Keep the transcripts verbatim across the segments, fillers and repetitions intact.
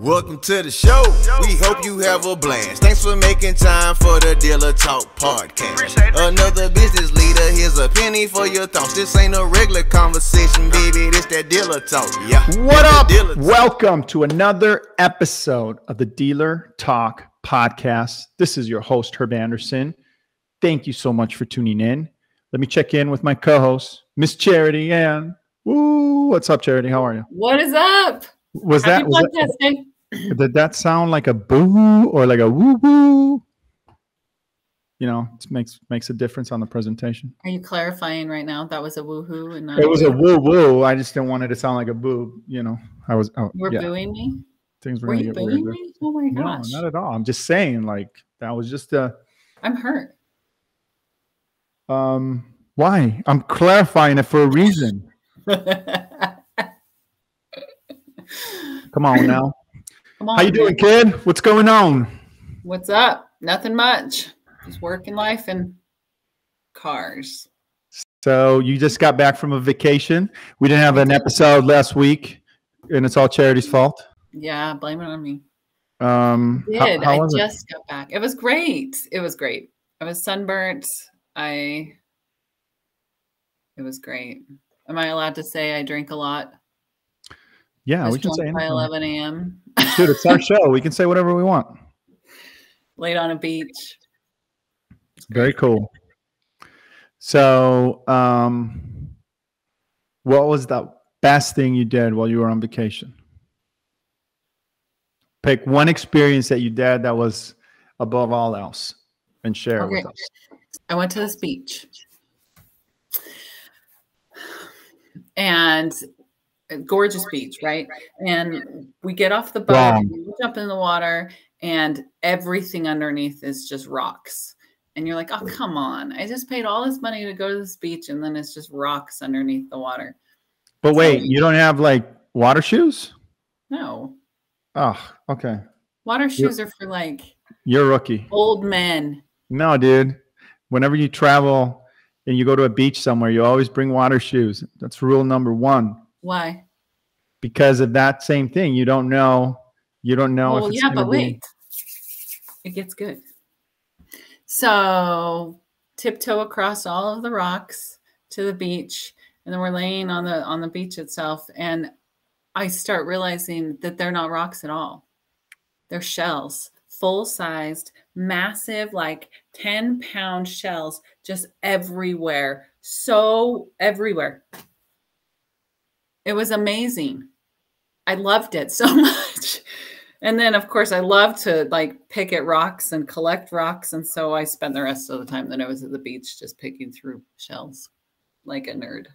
Welcome to the show. We hope you have a blast. Thanks for making time for the Dealer Talk podcast. Another business leader, here's a penny for your thoughts. This ain't a regular conversation, baby. This that Dealer Talk. Yeah. What up? Welcome to another episode of the Dealer Talk podcast. This is your host, Herb Anderson. Thank you so much for tuning in. Let me check in with my co-host, Miss Charity Ann. Woo! What's up, Charity? How are you? What is up? Was that, was that did that sound like a boo or like a woo woo? You know, it makes makes a difference on the presentation. Are you clarifying right now? That was a woohoo and not it a was woo-hoo. a woo woo. I just didn't want it to sound like a boo. You know, I was. Oh, you were yeah. booing me. Things were, were gonna you get booing weirder. me? Oh my gosh! No, not at all. I'm just saying, like that was just a. I'm hurt. Um. Why? I'm clarifying it for a reason. Come on now. Come on, how you doing, kid? What's going on? What's up? Nothing much. Just working life and cars. So you just got back from a vacation. We didn't have an episode last week, and it's all Charity's fault. Yeah, blame it on me. Um, I did. How, how I just it? got back. It was great. It was great. I was sunburnt. I. It was great. Am I allowed to say I drink a lot? Yeah, we can say anything. By eleven A M Dude, it's our show. We can say whatever we want. Late on a beach. Very cool. So, um, what was the best thing you did while you were on vacation? Pick one experience that you did that was above all else and share okay. it with us. I went to this beach. And... gorgeous beach, right? And we get off the boat, wow. we jump in the water, and everything underneath is just rocks. And you're like, oh, come on. I just paid all this money to go to this beach, and then it's just rocks underneath the water. But so wait, you don't have, like, water shoes? No. Oh, okay. Water shoes you're, are for, like, you're rookie. Old men. No, dude. Whenever you travel and you go to a beach somewhere, you always bring water shoes. That's rule number one. Why? Because of that same thing. You don't know. You don't know. Well, if it's yeah, but wait. It gets good. So tiptoe across all of the rocks to the beach. And then we're laying on the on the beach itself. And I start realizing that they're not rocks at all. They're shells, full-sized, massive, like ten-pound shells just everywhere. So everywhere. It was amazing. I loved it so much. And then, of course, I love to like pick at rocks and collect rocks. And so I spent the rest of the time that I was at the beach just picking through shells like a nerd.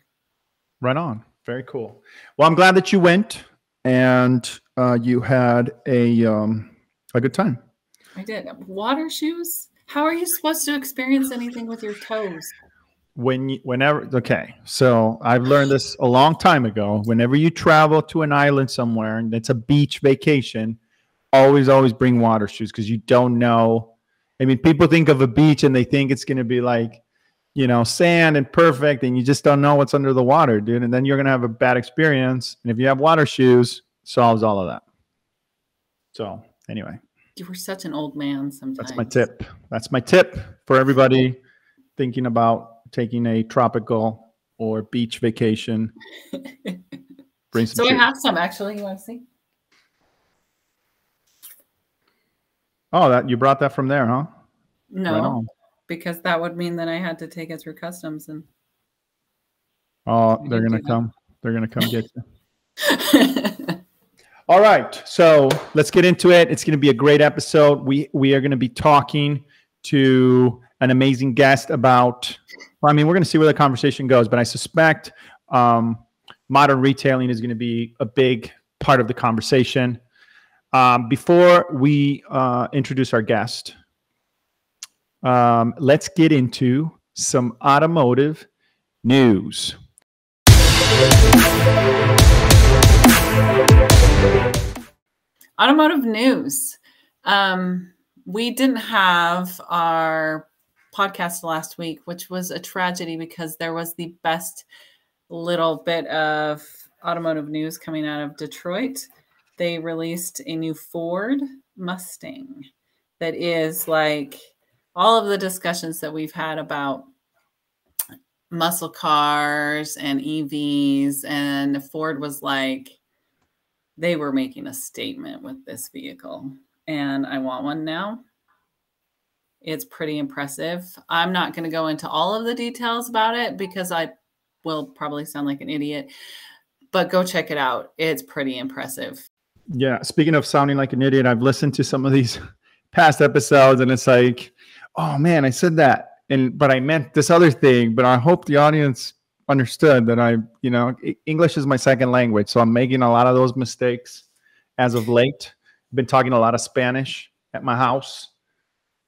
Right on. Very cool. Well, I'm glad that you went and uh, you had a, um, a good time. I did. Water shoes? How are you supposed to experience anything with your toes? When you, whenever, okay, so I've learned this a long time ago. Whenever you travel to an island somewhere and it's a beach vacation, always, always bring water shoes because you don't know. I mean, people think of a beach and they think it's going to be like, you know, sand and perfect, and you just don't know what's under the water, dude. And then you're going to have a bad experience. And if you have water shoes, it solves all of that. So anyway. You were such an old man sometimes. That's my tip. That's my tip for everybody thinking about taking a tropical or beach vacation. Bring some so shoes. I have some actually. You want to see? Oh, that you brought that from there, huh? No, right because that would mean that I had to take it through customs and. Oh, they're gonna come. That. They're gonna come get you. All right, so let's get into it. It's gonna be a great episode. We we are gonna be talking to an amazing guest about. I mean, we're going to see where the conversation goes, but I suspect um, modern retailing is going to be a big part of the conversation. Um, before we uh, introduce our guest, um, let's get into some automotive news. Automotive news. Um, we didn't have our podcast last week, which was a tragedy because there was the best little bit of automotive news coming out of Detroit. they released a new Ford Mustang that is like all of the discussions that we've had about muscle cars and E Vs. And Ford was like, they were making a statement with this vehicle. And I want one now. It's pretty impressive. I'm not going to go into all of the details about it because I will probably sound like an idiot, but go check it out. It's pretty impressive. Yeah. Speaking of sounding like an idiot, I've listened to some of these past episodes and it's like, oh man, I said that. And, but I meant this other thing, but I hope the audience understood that I, you know, English is my second language. So I'm making a lot of those mistakes as of late. I've been talking a lot of Spanish at my house.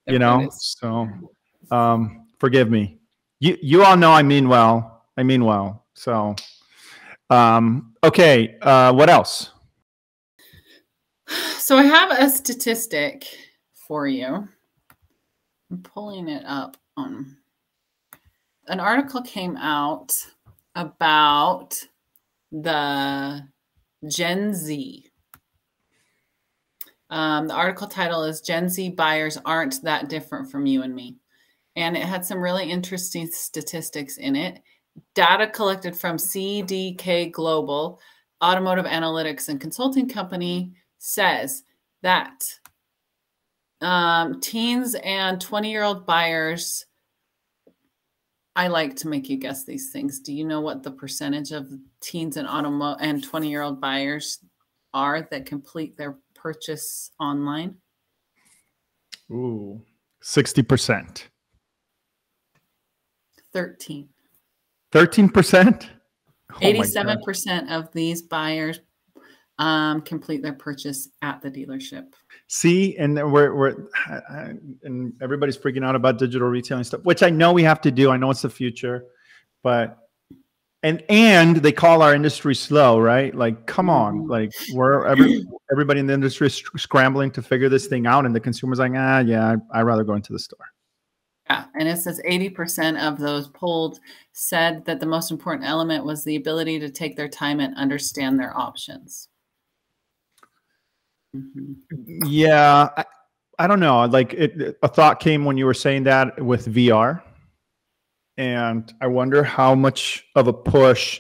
You know, so um, forgive me. You you all know I mean well. I mean well. So, um, okay, uh, what else? So I have a statistic for you. I'm pulling it up. Um, an article came out about the Gen Z. Um, the article title is Gen Z Buyers Aren't That Different From You and Me. And it had some really interesting statistics in it. Data collected from C D K Global, automotive analytics and consulting company, says that um, teens and twenty-year-old buyers, I like to make you guess these things. Do you know what the percentage of teens and automo and twenty-year-old buyers are that complete their purchase online? Ooh, sixty percent. thirteen. thirteen percent? Oh, eighty-seven percent of these buyers um, complete their purchase at the dealership. See, and we're, we're I, and everybody's freaking out about digital retailing stuff, which I know we have to do. I know it's the future, but And and they call our industry slow, right? Like, come on, like we're every, everybody in the industry is scrambling to figure this thing out, and the consumer's like, ah, yeah, I'd rather go into the store. Yeah, and it says eighty percent of those polled said that the most important element was the ability to take their time and understand their options. Mm-hmm. Yeah, I, I don't know. Like, it, a thought came when you were saying that with V R. And I wonder how much of a push,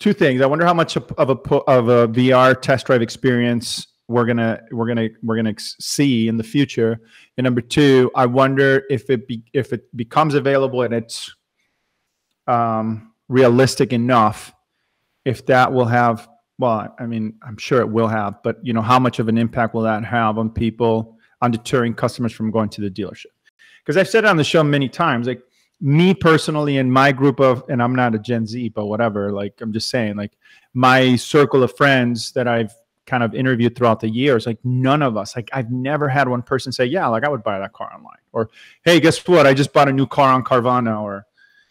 two things. I wonder how much of a of a V R test drive experience we're gonna we're gonna we're gonna see in the future. And number two, I wonder if it be, if it becomes available and it's um, realistic enough, if that will have. Well, I mean, I'm sure it will have, but you know, how much of an impact will that have on people, on deterring customers from going to the dealership? Because I've said it on the show many times, like. Me personally and my group of, and I'm not a Gen Z, but whatever, like I'm just saying, like my circle of friends that I've kind of interviewed throughout the years, like none of us, like I've never had one person say, yeah, like I would buy that car online, or, hey, guess what? I just bought a new car on Carvana, or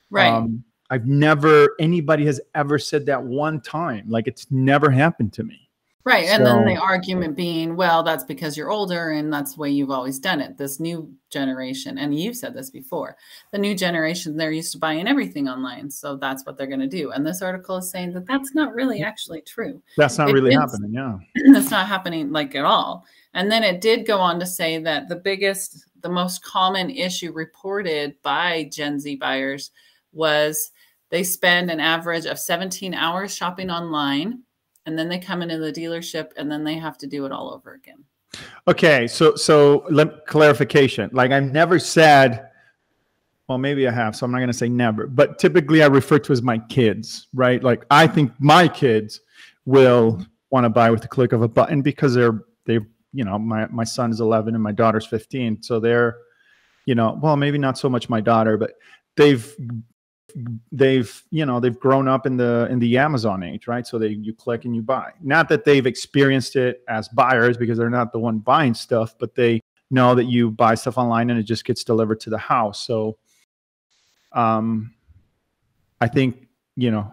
right. Um, I've never, anybody has ever said that one time, like it's never happened to me. Right. And so, then the argument being, well, that's because you're older and that's the way you've always done it. This new generation, and you've said this before, the new generation, they're used to buying everything online. So that's what they're going to do. And this article is saying that that's not really actually true. That's not it, really happening. Yeah. That's not happening like at all. And then it did go on to say that the biggest, the most common issue reported by Gen Z buyers was they spend an average of seventeen hours shopping online. And then they come into the dealership and then they have to do it all over again. Okay. So, so let, clarification, like I've never said, well, maybe I have, so I'm not going to say never, but typically I refer to as my kids, right? Like I think my kids will want to buy with the click of a button because they're, they, you know, my, my son is eleven and my daughter's fifteen. So they're, you know, well, maybe not so much my daughter, but they've they've you know they've grown up in the in the Amazon age, right? So they you click and you buy. Not that they've experienced it as buyers because they're not the one buying stuff, but they know that you buy stuff online and it just gets delivered to the house. So um I think you know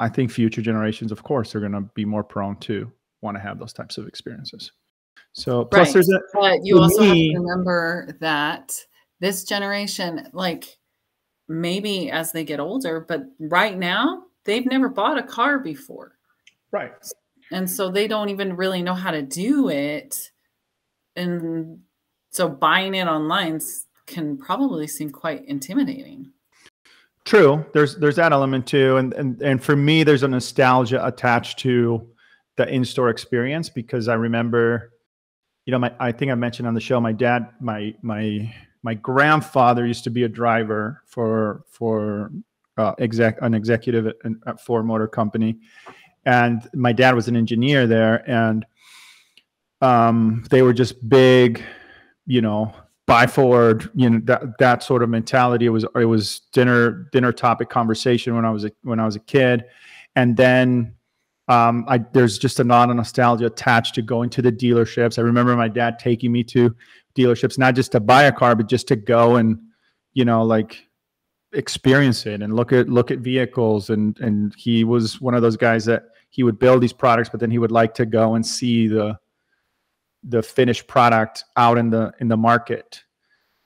I think future generations, of course, are going to be more prone to want to have those types of experiences. So plus right. There's a but you also me, have to remember that this generation, like maybe as they get older, but right now they've never bought a car before. Right. And so they don't even really know how to do it. And so buying it online can probably seem quite intimidating. True. There's there's that element too. And and and for me, there's a nostalgia attached to the in-store experience, because I remember, you know, my I think I mentioned on the show, my dad, my my my grandfather used to be a driver for for uh, exec an executive at, at Ford Motor Company, and my dad was an engineer there, and um, they were just big, you know, buy Ford, you know, that that sort of mentality. It was it was dinner dinner topic conversation when I was a, when I was a kid, and then. Um, I, there's just a lot of nostalgia attached to going to the dealerships. I remember my dad taking me to dealerships, not just to buy a car, but just to go and, you know, like experience it and look at, look at vehicles. And, and he was one of those guys that he would build these products, but then he would like to go and see the, the finished product out in the, in the market.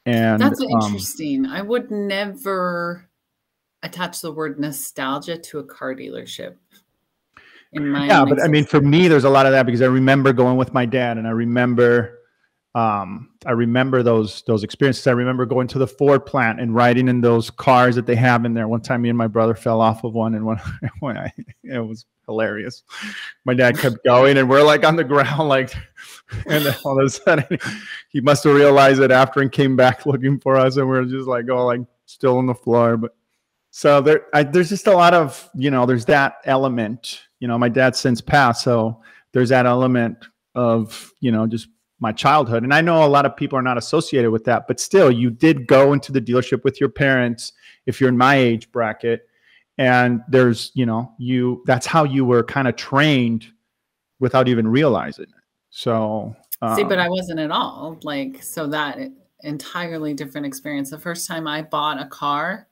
And that's interesting. Um, I would never attach the word nostalgia to a car dealership. In my yeah, but I mean, for me, there's a lot of that, because I remember going with my dad, and I remember, um, I remember those those experiences. I remember going to the Ford plant and riding in those cars that they have in there. One time, me and my brother fell off of one, and when, when I, it was hilarious. My dad kept going, and we're like on the ground, like, and then all of a sudden, he must have realized it after and came back looking for us, and we're just like, oh, like still on the floor. But so there, I, there's just a lot of, you know, there's that element. You know, my dad's since passed, so there's that element of, you know, just my childhood. And I know a lot of people are not associated with that, but still, you did go into the dealership with your parents if you're in my age bracket. And there's, you know, you that's how you were kind of trained without even realizing it. So, um, see, but I wasn't at all. Like, so that entirely different experience. The first time I bought a car,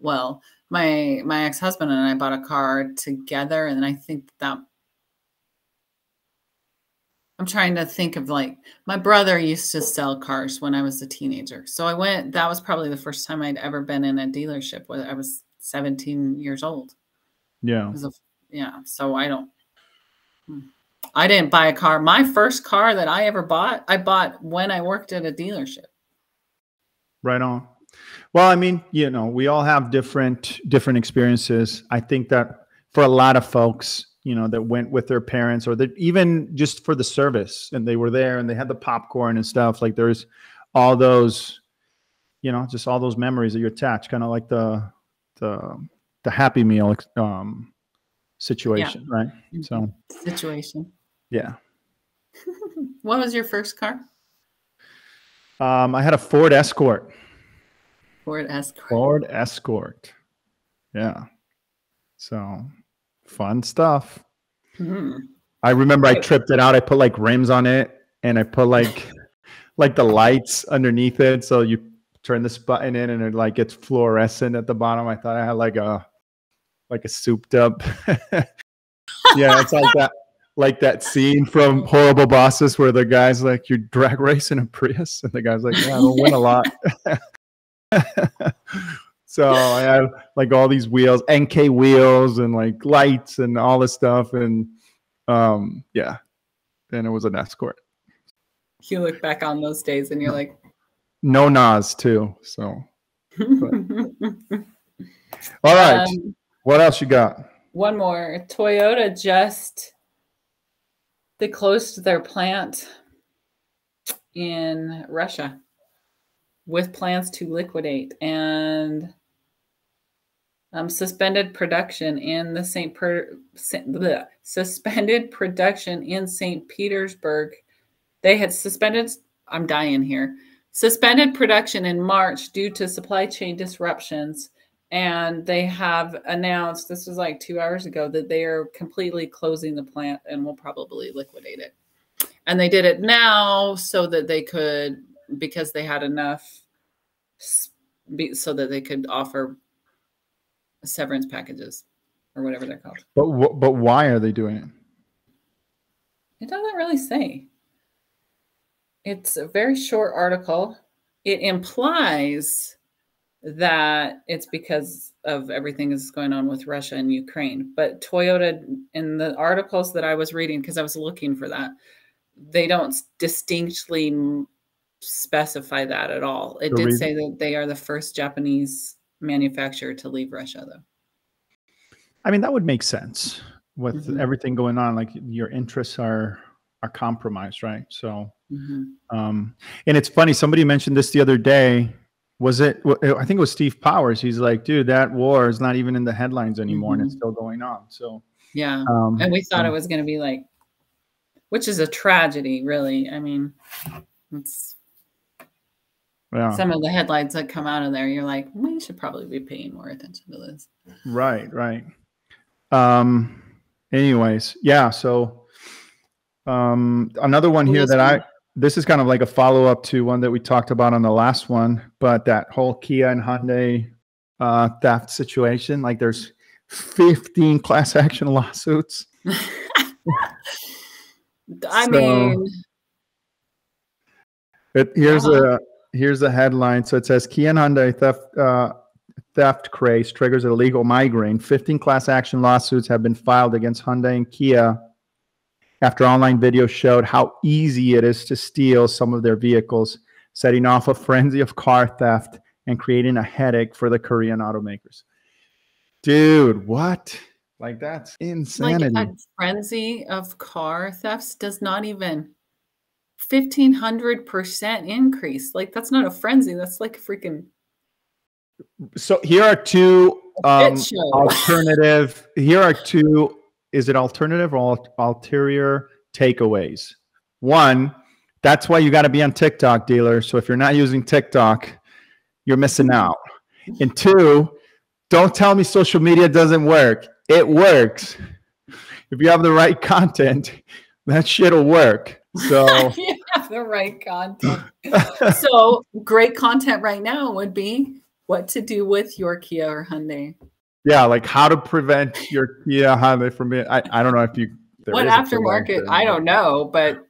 well, My my ex-husband and I bought a car together, and I think that I'm trying to think of, like, my brother used to sell cars when I was a teenager. So I went, that was probably the first time I'd ever been in a dealership. I was seventeen years old. Yeah. A, yeah. So I don't, I didn't buy a car. My first car that I ever bought, I bought when I worked at a dealership. Right on. Well, I mean, you know, we all have different different experiences. I think that for a lot of folks, you know, that went with their parents, or that even just for the service, and they were there and they had the popcorn and stuff, like there's all those, you know, just all those memories that you attach, kind of like the the the Happy Meal um, situation, yeah. Right? So situation. Yeah. What was your first car? Um, I had a Ford Escort. Ford Escort. Ford Escort. Yeah. So fun stuff. Mm-hmm. I remember I tripped it out. I put like rims on it, and I put like like the lights underneath it. So you turn this button in and it like gets fluorescent at the bottom. I thought I had like a like a souped up. Yeah, it's like that like that scene from Horrible Bosses where the guy's like, "You're drag racing a Prius," and the guy's like, "Yeah, I don't win a lot." So I had like all these wheels, N K wheels, and like lights and all this stuff, and um yeah, and it was an Escort. You look back on those days and you're like, no N O S too. So all right, um, what else you got? One more. Toyota just they closed their plant in Russia with plans to liquidate, and um, suspended production in the St. Per bleh, suspended production in St. Petersburg. They had suspended. I'm dying here. Suspended production in March due to supply chain disruptions, and they have announced, this was like two hours ago, that they are completely closing the plant and will probably liquidate it. And they did it now so that they could. Because they had enough so that they could offer severance packages or whatever they're called. But wh but why are they doing it? It doesn't really say. It's a very short article. It implies that it's because of everything that's going on with Russia and Ukraine. But Toyota, in the articles that I was reading, because I was looking for that, they don't distinctly specify that at all. It the did reason, say that they are the first Japanese manufacturer to leave Russia, though. I mean, that would make sense with mm-hmm. everything going on. Like, your interests are are compromised, right? So, mm-hmm. um, and it's funny. Somebody mentioned this the other day. Was it? I think it was Steve Powers. He's like, dude, that war is not even in the headlines anymore, mm-hmm. and it's still going on. So, yeah, um, and we thought so. It was going to be like, which is a tragedy, really. I mean, it's. Yeah. Some of the headlines that come out of there, you're like, we should probably be paying more attention to this. Right, right. Um, anyways, yeah. So um, another one here that I, this is kind of like a follow-up to one that we talked about on the last one, but that whole Kia and Hyundai uh, theft situation, like there's fifteen class action lawsuits. I so, mean. It, here's uh, a. Here's the headline. So it says, Kia and Hyundai theft, uh, theft craze triggers a legal migraine. fifteen class action lawsuits have been filed against Hyundai and Kia after online video showed how easy it is to steal some of their vehicles, setting off a frenzy of car theft and creating a headache for the Korean automakers. Dude, what? Like, that's insanity. Like, a frenzy of car thefts does not even... fifteen hundred percent increase. Like, that's not a frenzy. That's like a freaking. So here are two um, alternative. Here are two. Is it alternative or ul ulterior takeaways? One, that's why you got to be on TikTok, dealer. So if you're not using TikTok, you're missing out. And two, don't tell me social media doesn't work. It works. If you have the right content, that shit will work. So you have the right content. So great content right now would be what to do with your Kia or Hyundai. Yeah, like how to prevent your Kia Hyundai from being. I, I don't know if you. What aftermarket? I don't know, but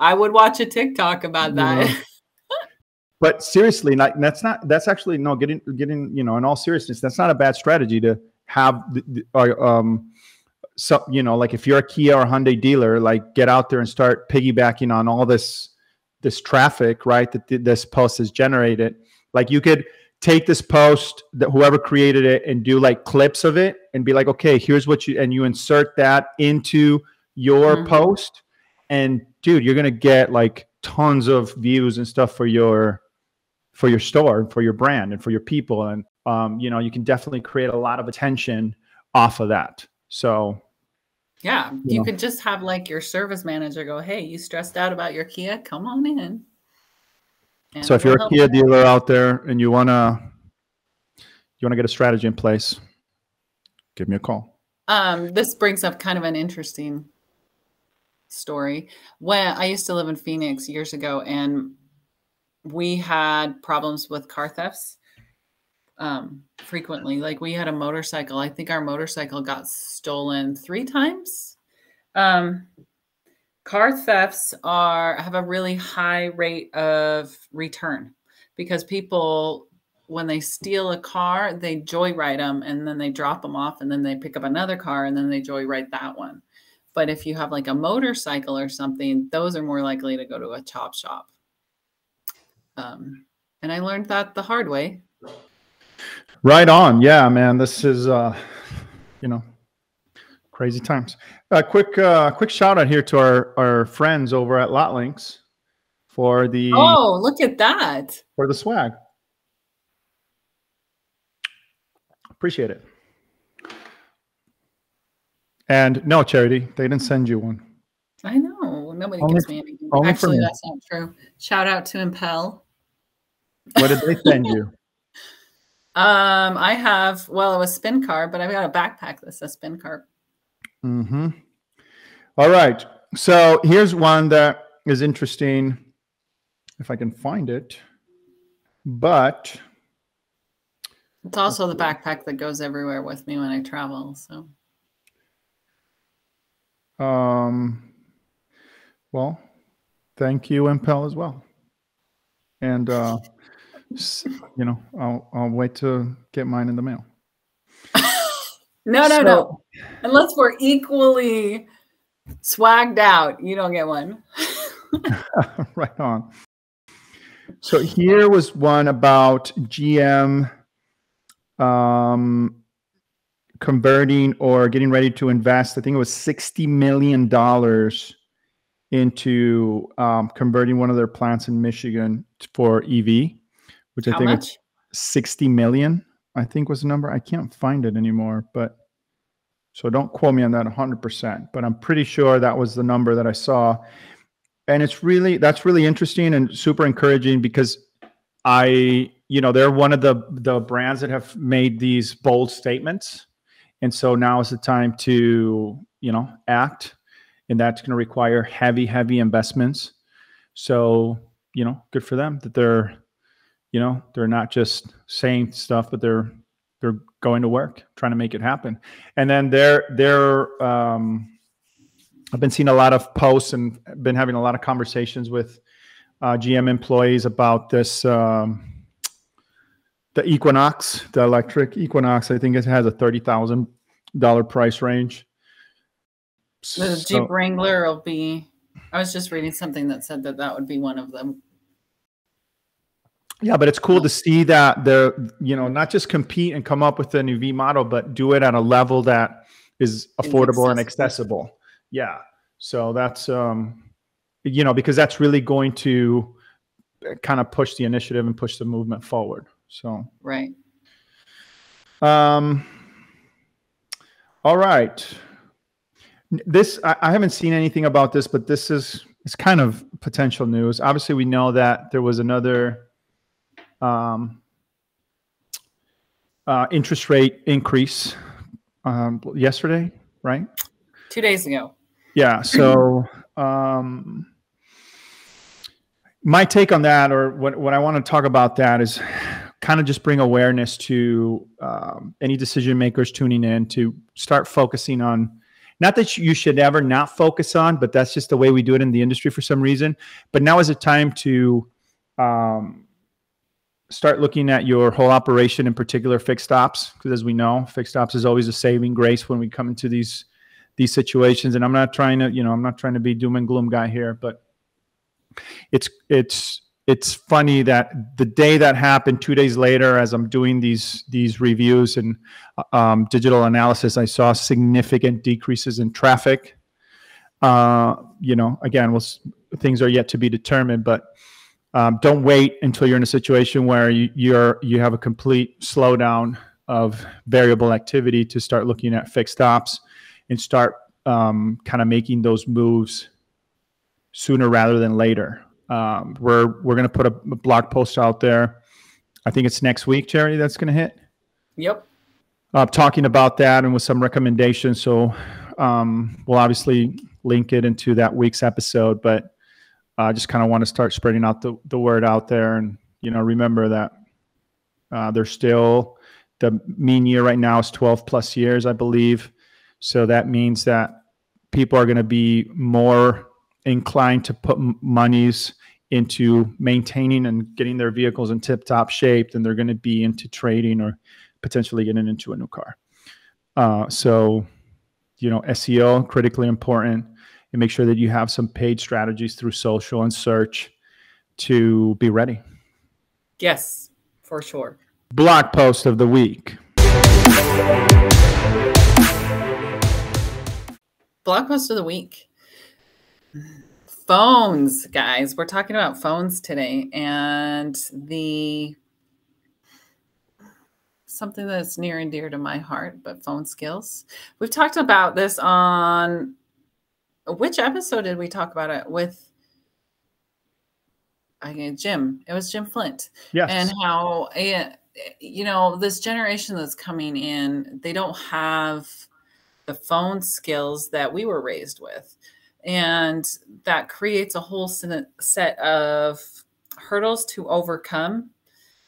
I would watch a TikTok about that. Yeah. But seriously, like that's not. That's actually no getting getting. You know, in all seriousness, that's not a bad strategy to have. The, the, uh, um. So, you know, like if you're a Kia or Hyundai dealer, like get out there and start piggybacking on all this, this traffic, right? That th this post has generated. Like you could take this post that whoever created it and do like clips of it and be like, okay, here's what you, and you insert that into your mm-hmm. post. And dude, you're going to get like tons of views and stuff for your, for your store and for your brand and for your people. And, um, you know, you can definitely create a lot of attention off of that. So, yeah, you, you know. could just have like your service manager go, hey, you stressed out about your Kia? Come on in. And so if you're a Kia out. dealer out there and you want to you want to get a strategy in place, give me a call. Um, this brings up kind of an interesting story. When I used to live in Phoenix years ago, and we had problems with car thefts. Um, frequently, like we had a motorcycle. I think our motorcycle got stolen three times. Um, car thefts are have a really high rate of return because people, when they steal a car, they joyride them and then they drop them off and then they pick up another car and then they joyride that one. But if you have like a motorcycle or something, those are more likely to go to a chop shop. Um, and I learned that the hard way. Right on. Yeah, man, this is, uh, you know, crazy times. A uh, quick, uh, quick shout out here to our, our friends over at Lot Links for the, oh, look at that, for the swag. Appreciate it. And no, Charity, they didn't send you one. I know. Nobody only, gives me anything. Actually, that's not true. Shout out to Impel. What did they send you? Um, I have, well, it was Spin Car, but I've got a backpack that says Spin Car. Mm-hmm. All right. So here's one that is interesting, if I can find it. But it's also the backpack that goes everywhere with me when I travel. So, um, well, thank you, Impel, as well. And, uh, you know, I'll I'll wait to get mine in the mail. No, no, so, no. Unless we're equally swagged out, you don't get one. Right on. So here was one about G M um, converting or getting ready to invest. I think it was sixty million dollars into um, converting one of their plants in Michigan for E V, which I How think much? It's sixty million. I think was the number. I can't find it anymore, but so don't quote me on that one hundred percent, but I'm pretty sure that was the number that I saw. And it's really, that's really interesting and super encouraging because I, you know, they're one of the, the brands that have made these bold statements. And so now is the time to, you know, act, and that's going to require heavy, heavy investments. So, you know, good for them that they're, you know, they're not just saying stuff, but they're they're going to work, trying to make it happen. And then they're they're um, I've been seeing a lot of posts and been having a lot of conversations with uh, G M employees about this um, the Equinox, the electric Equinox. I think it has a thirty thousand dollar price range. The so, Jeep Wrangler will be. I was just reading something that said that that would be one of them. Yeah, but it's cool to see that they're, you know, not just compete and come up with an E V model, but do it at a level that is affordable and accessible. And accessible. Yeah. So that's, um, you know, because that's really going to kind of push the initiative and push the movement forward. So. Right. Um. All right. This, I, I haven't seen anything about this, but this is, it's kind of potential news. Obviously, we know that there was another... Um, uh, interest rate increase um, yesterday, right? Two days ago. Yeah. So um, my take on that, or what, what I want to talk about that is kind of just bring awareness to um, any decision makers tuning in to start focusing on, not that you should ever not focus on, but that's just the way we do it in the industry for some reason. But now is a time to, um, start looking at your whole operation, in particular fixed ops, because as we know, fixed ops is always a saving grace when we come into these these situations. And I'm not trying to, you know, I'm not trying to be doom and gloom guy here, but it's it's it's funny that the day that happened, two days later, as I'm doing these these reviews and um, digital analysis, I saw significant decreases in traffic. Uh, you know, again, we'll, things are yet to be determined, but. Um, don't wait until you're in a situation where you, you're you have a complete slowdown of variable activity to start looking at fixed ops and start um, kind of making those moves sooner rather than later. Um, we're we're going to put a blog post out there. I think it's next week, Charity, that's going to hit. Yep. Uh, talking about that and with some recommendations. So um, we'll obviously link it into that week's episode, but. I uh, just kind of want to start spreading out the, the word out there. And, you know, remember that uh, there's still the mean year right now is twelve plus years, I believe. So that means that people are going to be more inclined to put monies into maintaining and getting their vehicles in tip top shape than they're going to be into trading or potentially getting into a new car. Uh, so, you know, S E O, critically important. And make sure that you have some paid strategies through social and search to be ready. Yes, for sure. Blog post of the week. Blog post of the week. Phones, guys. We're talking about phones today. And the something that's near and dear to my heart, but phone skills. We've talked about this on... Which episode did we talk about it with I Jim? It was Jim Flint. Yes. And how, you know, this generation that's coming in, they don't have the phone skills that we were raised with. And that creates a whole set of hurdles to overcome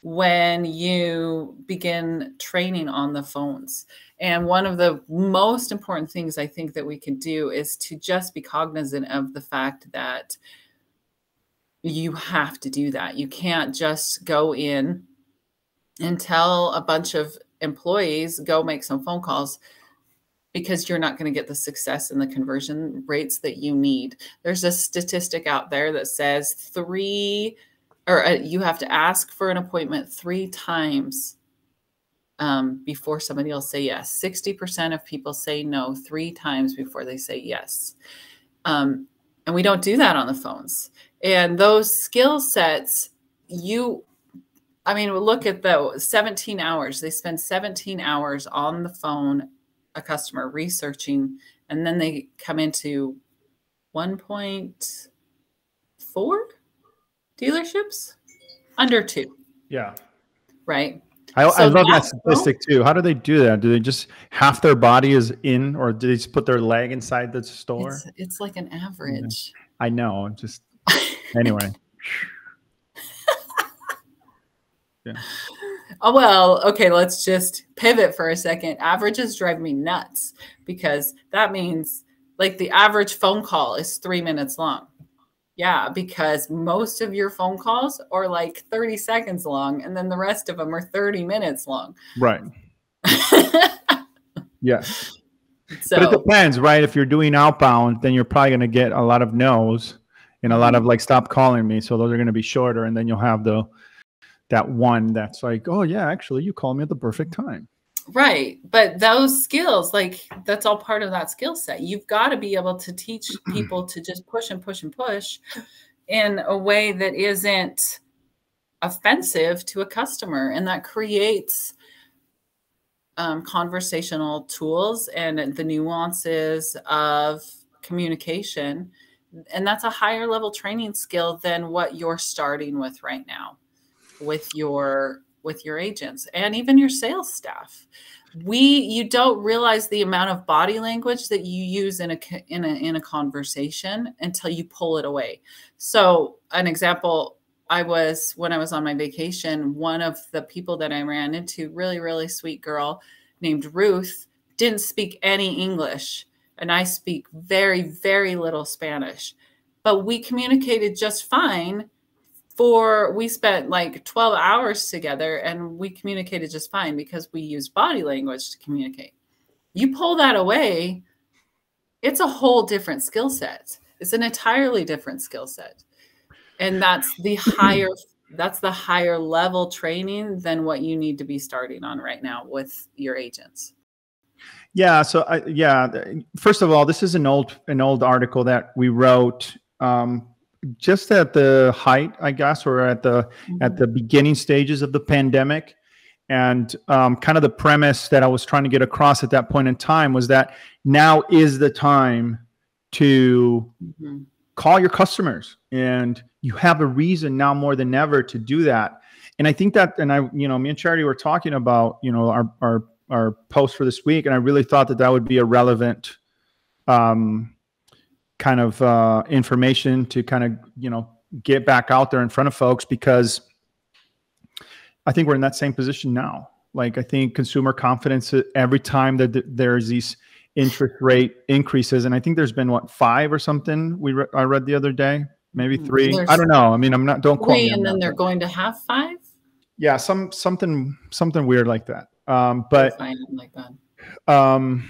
when you begin training on the phones. And one of the most important things I think that we can do is to just be cognizant of the fact that you have to do that. You can't just go in and tell a bunch of employees, go make some phone calls, because you're not going to get the success and the conversion rates that you need. There's a statistic out there that says three, or uh, you have to ask for an appointment three times um, before somebody will say yes. sixty percent of people say no three times before they say yes. Um, and we don't do that on the phones. And those skill sets, you, I mean, look at the seventeen hours. They spend seventeen hours on the phone, a customer researching, and then they come into one point four dealerships, under two. Yeah. Right. I, so I love that statistic too. How do they do that? Do they just half their body is in, or do they just put their leg inside the store? It's, it's like an average. Yeah. I know. Just anyway. Yeah. Oh, well, okay, let's just pivot for a second. Averages drive me nuts, because that means like the average phone call is three minutes long. Yeah, because most of your phone calls are like thirty seconds long, and then the rest of them are thirty minutes long. Right. Yes. So, but it depends, right? If you're doing outbound, then you're probably going to get a lot of no's and a lot of like, stop calling me. So those are going to be shorter, and then you'll have the that one that's like, oh yeah, actually you called me at the perfect time. Right. But those skills, like that's all part of that skill set. You've got to be able to teach people to just push and push and push in a way that isn't offensive to a customer. And that creates um, conversational tools and the nuances of communication. And that's a higher level training skill than what you're starting with right now with your with your agents and even your sales staff. We you don't realize the amount of body language that you use in a in a in a conversation until you pull it away. So an example, I was when I was on my vacation, one of the people that I ran into, really really sweet girl named Ruth, didn't speak any English, and I speak very very little Spanish, but we communicated just fine. For we spent like twelve hours together, and we communicated just fine because we use body language to communicate. You pull that away, it's a whole different skill set. It's an entirely different skill set. And that's the higher, that's the higher level training than what you need to be starting on right now with your agents. Yeah. So I, yeah, first of all, this is an old, an old article that we wrote, um, just at the height, I guess, or at the mm-hmm. at the beginning stages of the pandemic. And um, kind of the premise that I was trying to get across at that point in time was that now is the time to mm-hmm. call your customers, and you have a reason now more than ever to do that. And I think that, and I, you know, me and Charity were talking about, you know, our our our post for this week, and I really thought that that would be a relevant um kind of uh, information to kind of, you know, get back out there in front of folks, because I think we're in that same position now. Like I think consumer confidence, every time that th there's these interest rate increases, and I think there's been what, five or something we re I read the other day, maybe three. There's I don't know. I mean, I'm not, don't quote me. And then they're going to have five. Yeah. Some, something, something weird like that. Um, but, like that. um,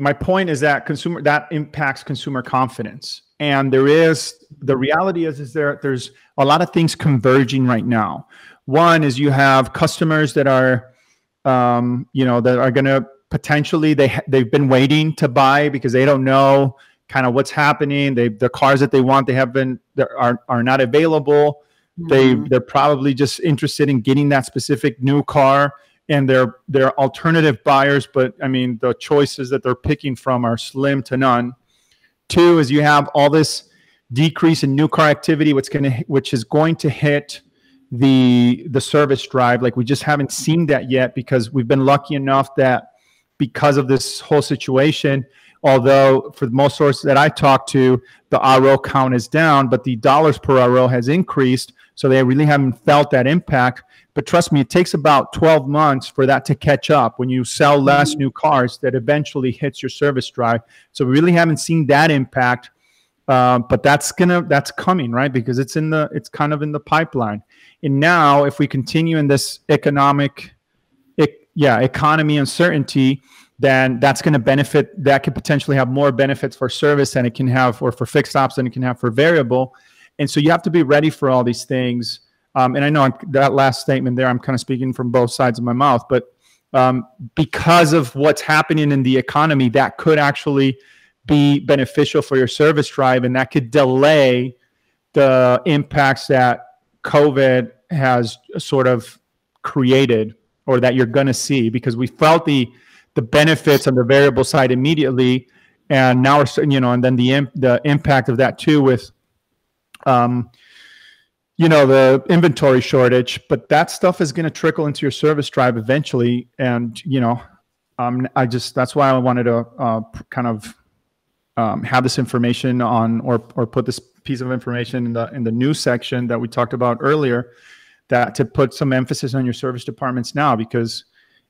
My point is that consumer that impacts consumer confidence, and there is the reality is is there there's a lot of things converging right now. One is you have customers that are, um, you know, that are going to potentially they they've been waiting to buy because they don't know kind of what's happening. They the cars that they want they have been there are are not available. Mm. They they're probably just interested in getting that specific new car. And they're, they're alternative buyers, but I mean, the choices that they're picking from are slim to none. Two is you have all this decrease in new car activity, which, gonna, which is going to hit the, the service drive. Like we just haven't seen that yet, because we've been lucky enough that because of this whole situation, although for most sources that I talked to, the R O count is down, but the dollars per R O has increased. So they really haven't felt that impact. But trust me, it takes about twelve months for that to catch up when you sell less new cars that eventually hits your service drive. So we really haven't seen that impact. Um, but that's gonna that's coming, right? Because it's in the it's kind of in the pipeline. And now, if we continue in this economic, ec yeah, economy uncertainty, then that's going to benefit. That could potentially have more benefits for service than it can have, or for fixed ops than it can have for variable. And so you have to be ready for all these things. Um, and I know I'm, that last statement there, I'm kind of speaking from both sides of my mouth, but um, because of what's happening in the economy, that could actually be beneficial for your service drive, and that could delay the impacts that COVID has sort of created, or that you're going to see, because we felt the the benefits on the variable side immediately, and now we're, you know, and then the the impact of that too with, um, you know, the inventory shortage. But that stuff is going to trickle into your service drive eventually, and you know, um, I just that's why I wanted to uh, kind of. Um, have this information on, or or put this piece of information in the in the news section that we talked about earlier, that to put some emphasis on your service departments now, because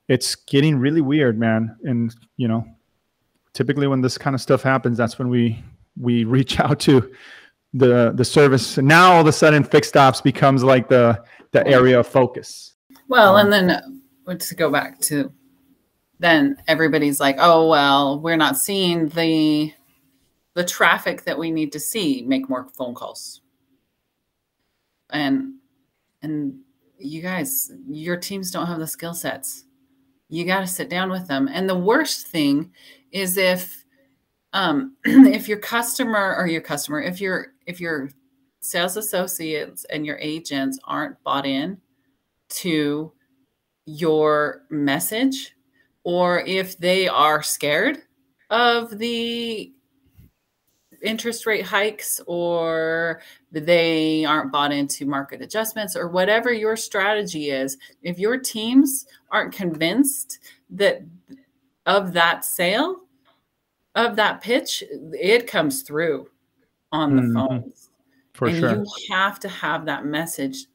it's getting really weird, man. And you know, typically when this kind of stuff happens, that's when we we reach out to the the service. And now all of a sudden, fixed ops becomes like the the area of focus. Well, um, and then let's go back to then everybody's like, oh well, we're not seeing the the traffic that we need to see, make more phone calls. And, and you guys, your teams don't have the skill sets. You got to sit down with them. And the worst thing is if, um, if your customer or your customer, if your, if your sales associates and your agents aren't bought in to your message, or if they are scared of the interest rate hikes, or they aren't bought into market adjustments, or whatever your strategy is, if your teams aren't convinced that of that sale, of that pitch, it comes through on the mm, phones. For and sure. You have to have that message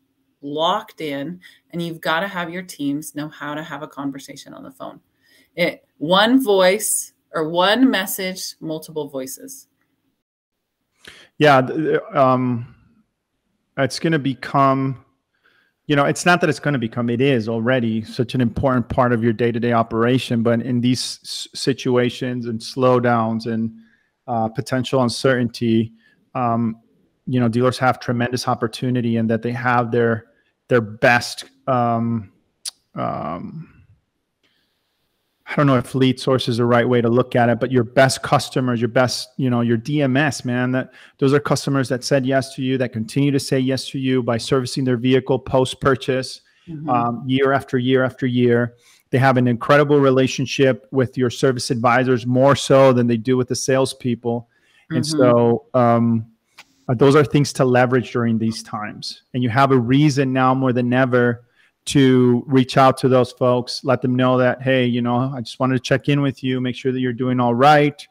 locked in, and you've got to have your teams know how to have a conversation on the phone. It one voice or one message, multiple voices. Yeah, um, it's going to become, you know, it's not that it's going to become, it is already such an important part of your day-to-day operation. But in these s situations and slowdowns and uh, potential uncertainty, um, you know, dealers have tremendous opportunity, and that they have their their best, um, um, I don't know if lead source is the right way to look at it, but your best customers, your best, you know, your D M S, man, that those are customers that said yes to you, that continue to say yes to you by servicing their vehicle post-purchase, mm-hmm. um, year after year after year. They have an incredible relationship with your service advisors, more so than they do with the salespeople. Mm-hmm. And so um, those are things to leverage during these times. And you have a reason now more than ever to reach out to those folks, let them know that, hey, you know, I just wanted to check in with you, make sure that you're doing all right.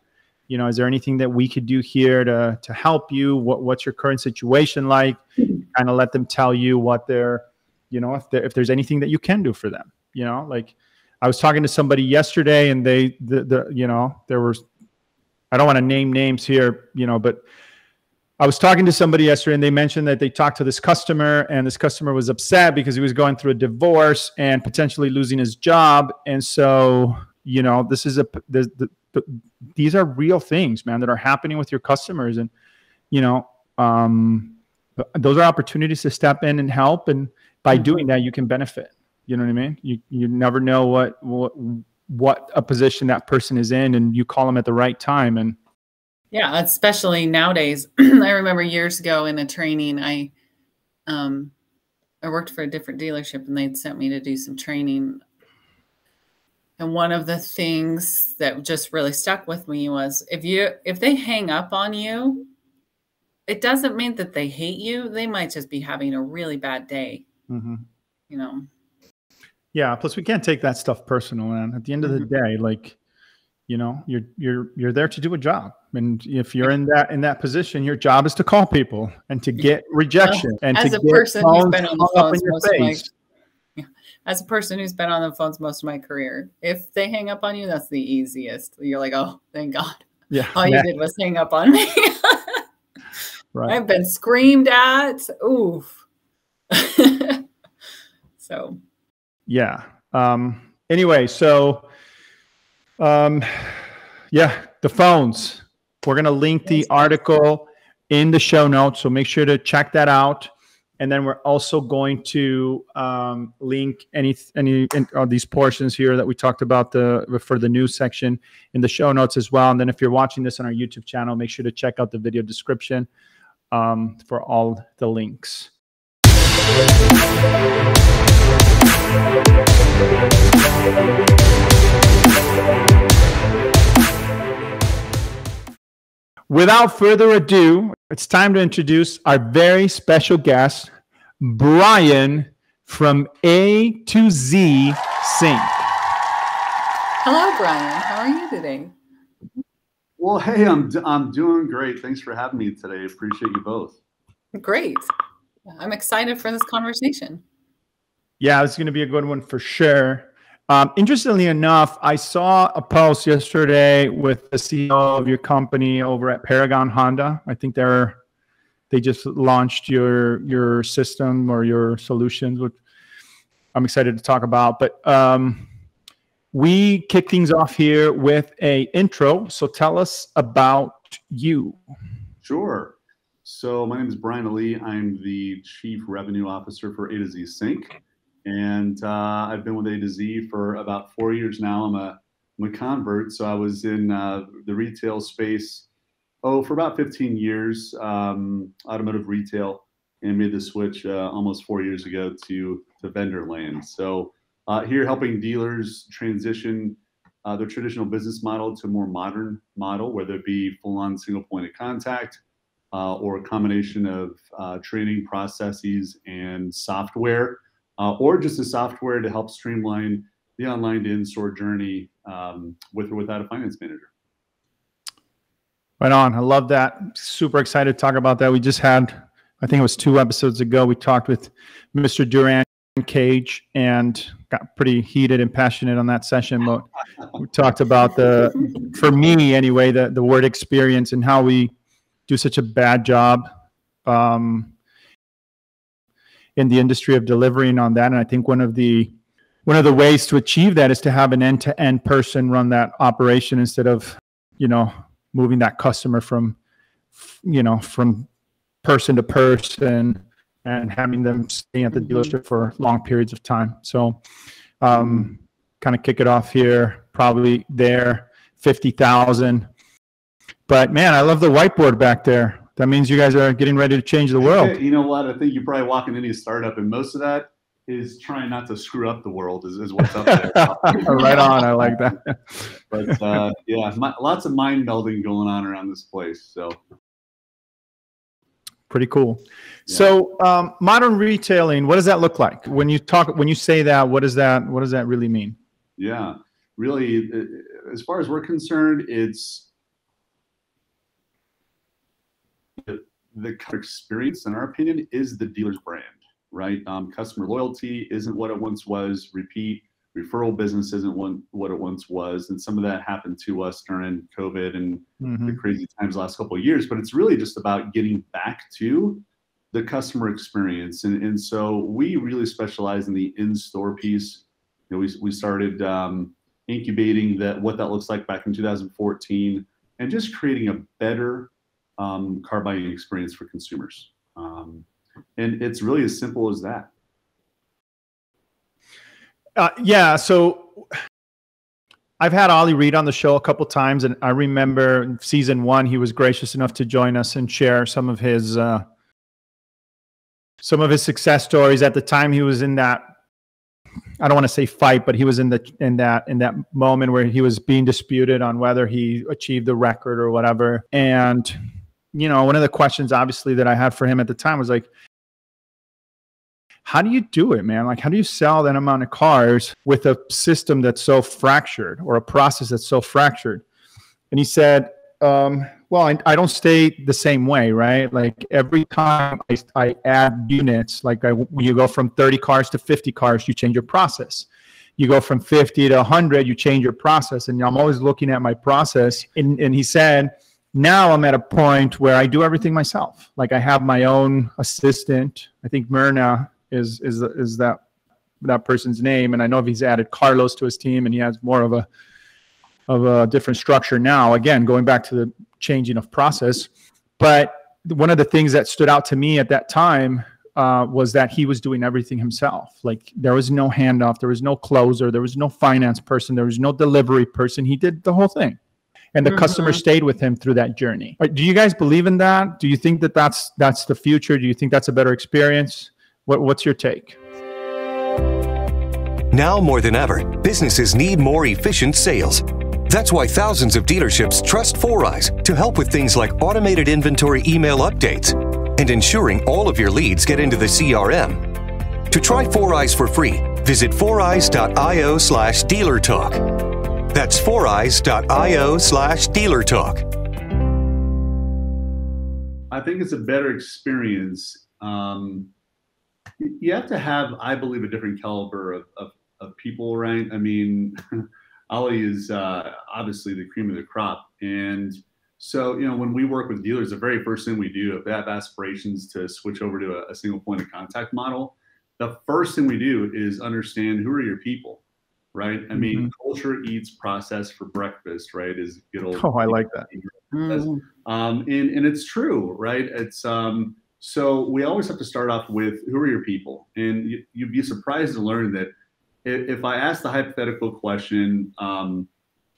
You know, is there anything that we could do here to, to help you? What, what's your current situation like? Kind of let them tell you what they're, you know, if, if there's anything that you can do for them. You know, like I was talking to somebody yesterday, and they, the, the you know, there was, I don't want to name names here, you know, but I was talking to somebody yesterday, and they mentioned that they talked to this customer, and this customer was upset because he was going through a divorce and potentially losing his job. And so, you know, this is a, the, the, the, these are real things, man, that are happening with your customers. And, you know, um, those are opportunities to step in and help. And by doing that, you can benefit. You know what I mean? You, you never know what, what, what a position that person is in, and you call them at the right time. And, yeah, especially nowadays. I remember years ago in a training, I um, I worked for a different dealership, and they'd sent me to do some training. And one of the things that just really stuck with me was, if you if they hang up on you, it doesn't mean that they hate you. They might just be having a really bad day, mm-hmm. you know? Yeah, plus we can't take that stuff personal, man. At the end of mm-hmm. the day, like, you know, you're you're you're there to do a job. And if you're in that in that position, your job is to call people and to get rejection and as to a get person who's been on the phones most of my, yeah, as a person who's been on the phones most of my career, if they hang up on you, that's the easiest. You're like, oh, thank God. Yeah, all yeah. you did was hang up on me. Right. I've been screamed at. Oof. So. Yeah. Um, anyway, so um, yeah, the phones. We're going to link the article in the show notes, so make sure to check that out. And then we're also going to um, link any any of these portions here that we talked about the for the news section in the show notes as well. And then if you're watching this on our YouTube channel, make sure to check out the video description um, for all the links. Without further ado, it's time to introduce our very special guest, Brian from A to Z Sync. Hello, Brian. How are you today? Well, hey, I'm, I'm doing great. Thanks for having me today. Appreciate you both. Great. I'm excited for this conversation. Yeah, it's going to be a good one for sure. Um, interestingly enough, I saw a post yesterday with the C E O of your company over at Paragon Honda. I think they're they just launched your your system or your solutions, which I'm excited to talk about. But um, we kick things off here with a intro. So tell us about you. Sure. So my name is Brian Allee. I'm the Chief Revenue Officer for A to Z Sync. And uh, I've been with A to Z for about four years now. I'm a, I'm a convert, so I was in uh, the retail space, oh, for about fifteen years, um, automotive retail, and made the switch uh, almost four years ago to, to vendor land. So uh, here helping dealers transition uh, their traditional business model to a more modern model, whether it be full-on single point of contact uh, or a combination of uh, training processes and software. Uh, or just the software to help streamline the online to in-store journey um, with or without a finance manager. Right on. I love that. Super excited to talk about that. We just had, I think it was two episodes ago, we talked with Mister Duran Cage and got pretty heated and passionate on that session. But we talked about the, for me anyway, the, the word experience and how we do such a bad job um, in the industry of delivering on that. And I think one of the one of the ways to achieve that is to have an end-to-end person run that operation instead of, you know, moving that customer from, you know, from person to person and having them stay at the dealership for long periods of time. So um, kind of kick it off here, probably there, fifty thousand. But man, I love the whiteboard back there. That means you guys are getting ready to change the world. You know what? I think you're probably walking into a startup, and most of that is trying not to screw up the world is, is what's up there. Right on. I like that. But uh, yeah, my, lots of mind melding going on around this place. So pretty cool. Yeah. So um, modern retailing, what does that look like? When you talk, when you say that, what does that, what does that really mean? Yeah, really, as far as we're concerned, it's the customer experience, in our opinion, is the dealer's brand, right? Um, customer loyalty isn't what it once was. Repeat referral business isn't one, what it once was. And some of that happened to us during COVID and mm-hmm. the crazy times the last couple of years. But it's really just about getting back to the customer experience. And, and so we really specialize in the in-store piece. You know, we, we started um, incubating that what that looks like back in two thousand fourteen and just creating a better Um, car buying experience for consumers. Um, and it's really as simple as that. Uh, yeah. So I've had Ollie Reed on the show a couple times, and I remember in season one, he was gracious enough to join us and share some of his, uh, some of his success stories. At the time he was in that, I don't want to say fight, but he was in the, in that, in that moment where he was being disputed on whether he achieved the record or whatever. And you know, one of the questions obviously that I had for him at the time was like, how do you do it, man? Like, how do you sell that amount of cars with a system that's so fractured or a process that's so fractured? And he said, um, well, I, I don't stay the same way, right? Like every time I, I add units, like I, you go from thirty cars to fifty cars, you change your process. You go from fifty to one hundred, you change your process. And I'm always looking at my process. And, and he said, Now I'm at a point where I do everything myself. Like I have my own assistant. I think Myrna is is is that that person's name, and I know if he's added Carlos to his team, and he has more of a of a different structure now. Again, going back to the changing of process, but one of the things that stood out to me at that time uh, was that he was doing everything himself. Like there was no handoff, there was no closer, there was no finance person, there was no delivery person. He did the whole thing. And the mm-hmm. customer stayed with him through that journey. Do you guys believe in that? Do you think that that's, that's the future? Do you think that's a better experience? What, what's your take? Now more than ever, businesses need more efficient sales. That's why thousands of dealerships trust Foureyes to help with things like automated inventory email updates and ensuring all of your leads get into the C R M. To try Foureyes for free, visit foureyes.io slash dealer talk. That's foureyes.io slash dealer talk. I think it's a better experience. Um, you have to have, I believe, a different caliber of, of, of people, right? I mean, Ollie is uh, obviously the cream of the crop. And so, you know, when we work with dealers, the very first thing we do, if they have aspirations to switch over to a, a single point of contact model, the first thing we do is understand who are your people. Right. I mean, mm-hmm. culture eats process for breakfast, right? Is good old. Oh, I like that. Mm-hmm. Um, and, and it's true, right? It's um, so we always have to start off with who are your people? And you, you'd be surprised to learn that if, if I ask the hypothetical question, um,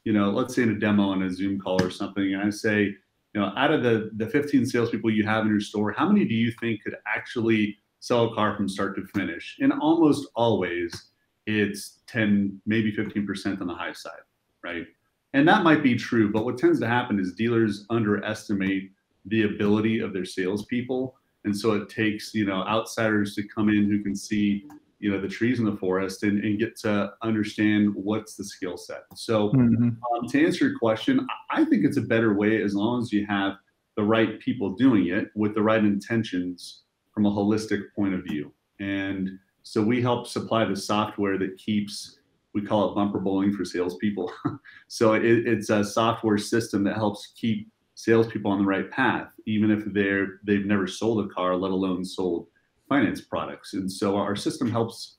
you know, let's say in a demo on a Zoom call or something, and I say, you know, out of the, the fifteen salespeople you have in your store, how many do you think could actually sell a car from start to finish? And almost always, it's ten, maybe fifteen percent on the high side, right? And that might be true, but what tends to happen is dealers underestimate the ability of their salespeople. And so it takes, you know, outsiders to come in who can see, you know, the trees in the forest and, and get to understand what's the skill set. So mm-hmm. um, to answer your question, I think it's a better way as long as you have the right people doing it with the right intentions from a holistic point of view. And so we help supply the software that keeps, we call it bumper bowling for salespeople. So it, it's a software system that helps keep salespeople on the right path, even if they're, they've never sold a car, let alone sold finance products. And so our system helps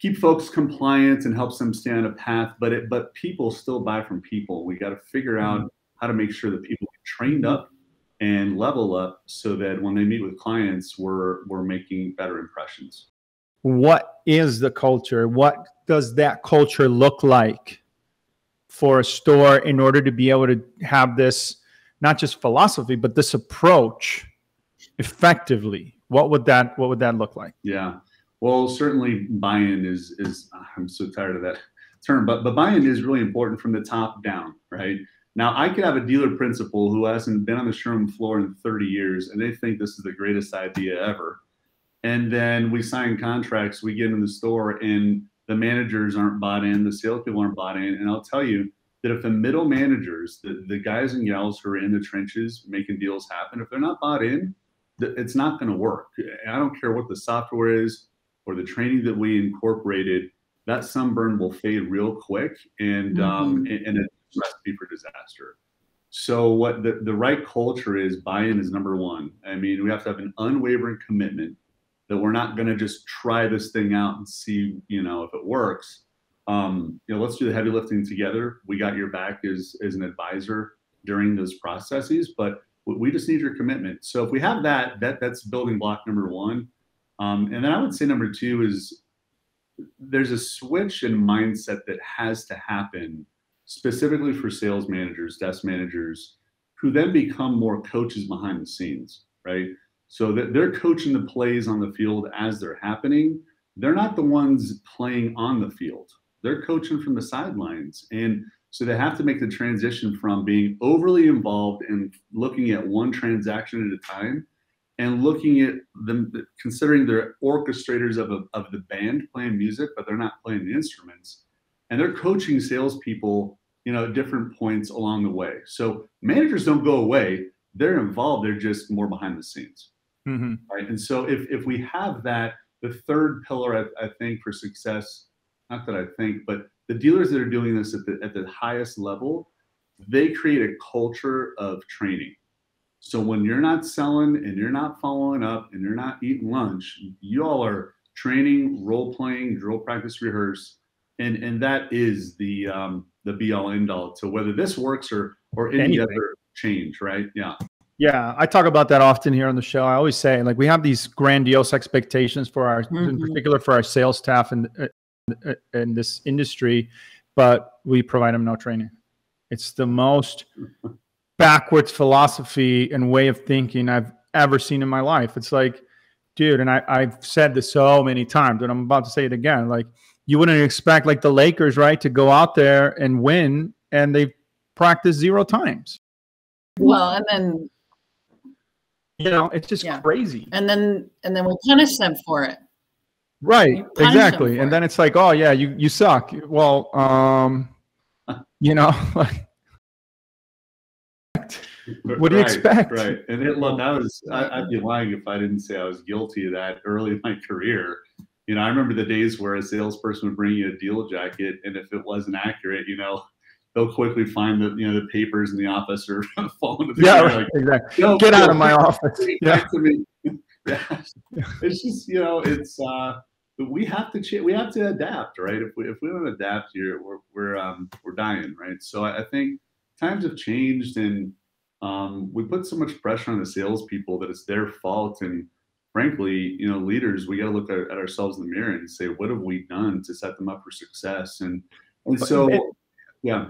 keep folks compliant and helps them stay on a path, but it, but people still buy from people. We got to figure out how to make sure that people are trained up and level up so that when they meet with clients, we're, we're making better impressions. What is the culture? What does that culture look like for a store in order to be able to have this, not just philosophy, but this approach effectively? What would that, what would that look like? Yeah. Well, certainly buy-in is, is I'm so tired of that term, but, but buy-in is really important from the top down, right? Now, I could have a dealer principal who hasn't been on the showroom floor in thirty years, and they think this is the greatest idea ever. And then we sign contracts, we get in the store, and the managers aren't bought in, the salespeople aren't bought in. And I'll tell you that if the middle managers, the, the guys and gals who are in the trenches making deals happen, if they're not bought in, it's not going to work. I don't care what the software is or the training that we incorporated, that sunburn will fade real quick, and, mm-hmm. um, and, and it's a recipe for disaster. So what the, the right culture is, buy-in is number one. I mean, we have to have an unwavering commitment that we're not going to just try this thing out and see, you know, if it works. Um, you know, let's do the heavy lifting together. We got your back as, as an advisor during those processes, but we just need your commitment. So if we have that, that that's building block number one. Um, and then I would say number two is there's a switch in mindset that has to happen specifically for sales managers, desk managers, who then become more coaches behind the scenes, right? So they're coaching the plays on the field as they're happening. They're not the ones playing on the field. They're coaching from the sidelines. And so they have to make the transition from being overly involved and looking at one transaction at a time and looking at them, considering they're orchestrators of, a, of the band playing music, but they're not playing the instruments. And they're coaching salespeople, you know, at different points along the way. So managers don't go away. They're involved. They're just more behind the scenes. Mm-hmm. Right. And so if, if we have that, the third pillar, I, I think, for success, not that I think, but the dealers that are doing this at the, at the highest level, they create a culture of training. So when you're not selling and you're not following up and you're not eating lunch, you all are training, role playing, drill practice, rehearse. And, and that is the, um, the be all end all to whether this works or, or any Anything. other change, right? Yeah. Yeah. I talk about that often here on the show. I always say, like, we have these grandiose expectations for our, mm-hmm. in particular for our sales staff and in, in this industry, but we provide them no training. It's the most backwards philosophy and way of thinking I've ever seen in my life. It's like, dude, and I, I've said this so many times, and I'm about to say it again. Like, you wouldn't expect, like, the Lakers, right, to go out there and win, and they've practiced zero times. Well, and then, you know, it's just yeah. crazy. And then, and then we punish them for it. Right. Exactly. And it. then it's like, oh yeah, you, you suck. Well, um, you know, like, what do you right, expect? Right. And it, look, I was, I, I'd be lying if I didn't say I was guilty of that early in my career. You know, I remember the days where a salesperson would bring you a deal jacket, and if it wasn't accurate, you know, they'll quickly find the, you know, the papers in the office or fall into the yeah, right, like, exactly. No, get out of my office. Yeah. To me. yeah. It's just, you know, it's uh, we have to change. We have to adapt, right? If we if we don't adapt here, we're we're um, we're dying, right? So I, I think times have changed, and um, we put so much pressure on the salespeople that it's their fault. And frankly, you know, leaders, we got to look at, at ourselves in the mirror and say, what have we done to set them up for success? And, and so, it, yeah.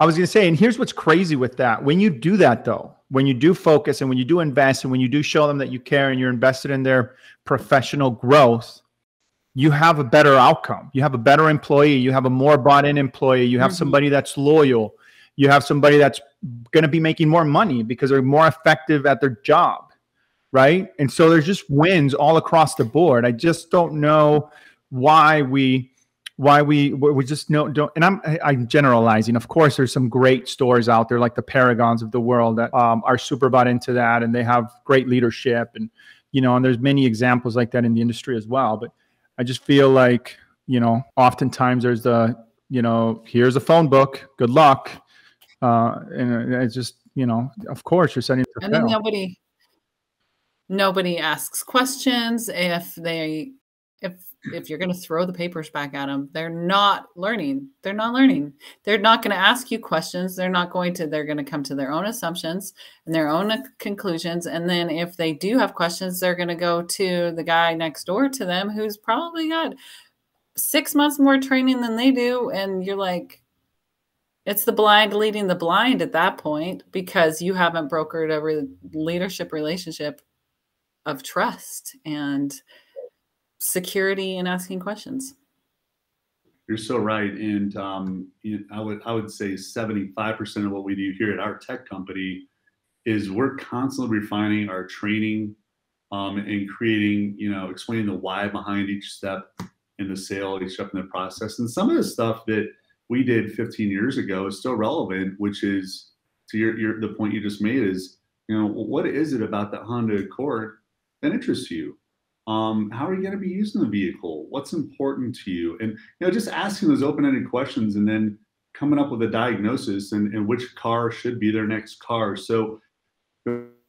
I was going to say, and here's what's crazy with that. When you do that, though, when you do focus and when you do invest and when you do show them that you care and you're invested in their professional growth, you have a better outcome. You have a better employee. You have a more bought-in employee. You have mm-hmm. somebody that's loyal. You have somebody that's going to be making more money because they're more effective at their job. Right. And so there's just wins all across the board. I just don't know why we, why we, we just know, don't, and I'm, I'm generalizing. Of course, there's some great stores out there like the Paragons of the world that um, are super bought into that, and they have great leadership, and, you know, and there's many examples like that in the industry as well. But I just feel like, you know, oftentimes there's the, you know, here's a phone book, good luck. Uh, and it's just, you know, of course you're sending it to and fail. Then nobody. Nobody asks questions. If they, if if you're going to throw the papers back at them, they're not learning. They're not learning. They're not going to ask you questions. They're not going to. They're going to come to their own assumptions and their own conclusions. And then if they do have questions, they're going to go to the guy next door to them who's probably got six months more training than they do. And you're like, it's the blind leading the blind at that point, because you haven't brokered a re- leadership relationship of trust and security and asking questions. You're so right. And um, you know, I would I would say seventy-five percent of what we do here at our tech company is we're constantly refining our training um, and creating, you know, explaining the why behind each step in the sale, each step in the process. And some of the stuff that we did fifteen years ago is still relevant, which is to your, your the point you just made is, you know, what is it about that Honda Accord that interests you? Um, how are you going to be using the vehicle? What's important to you? And, you know, just asking those open-ended questions and then coming up with a diagnosis and, and which car should be their next car. So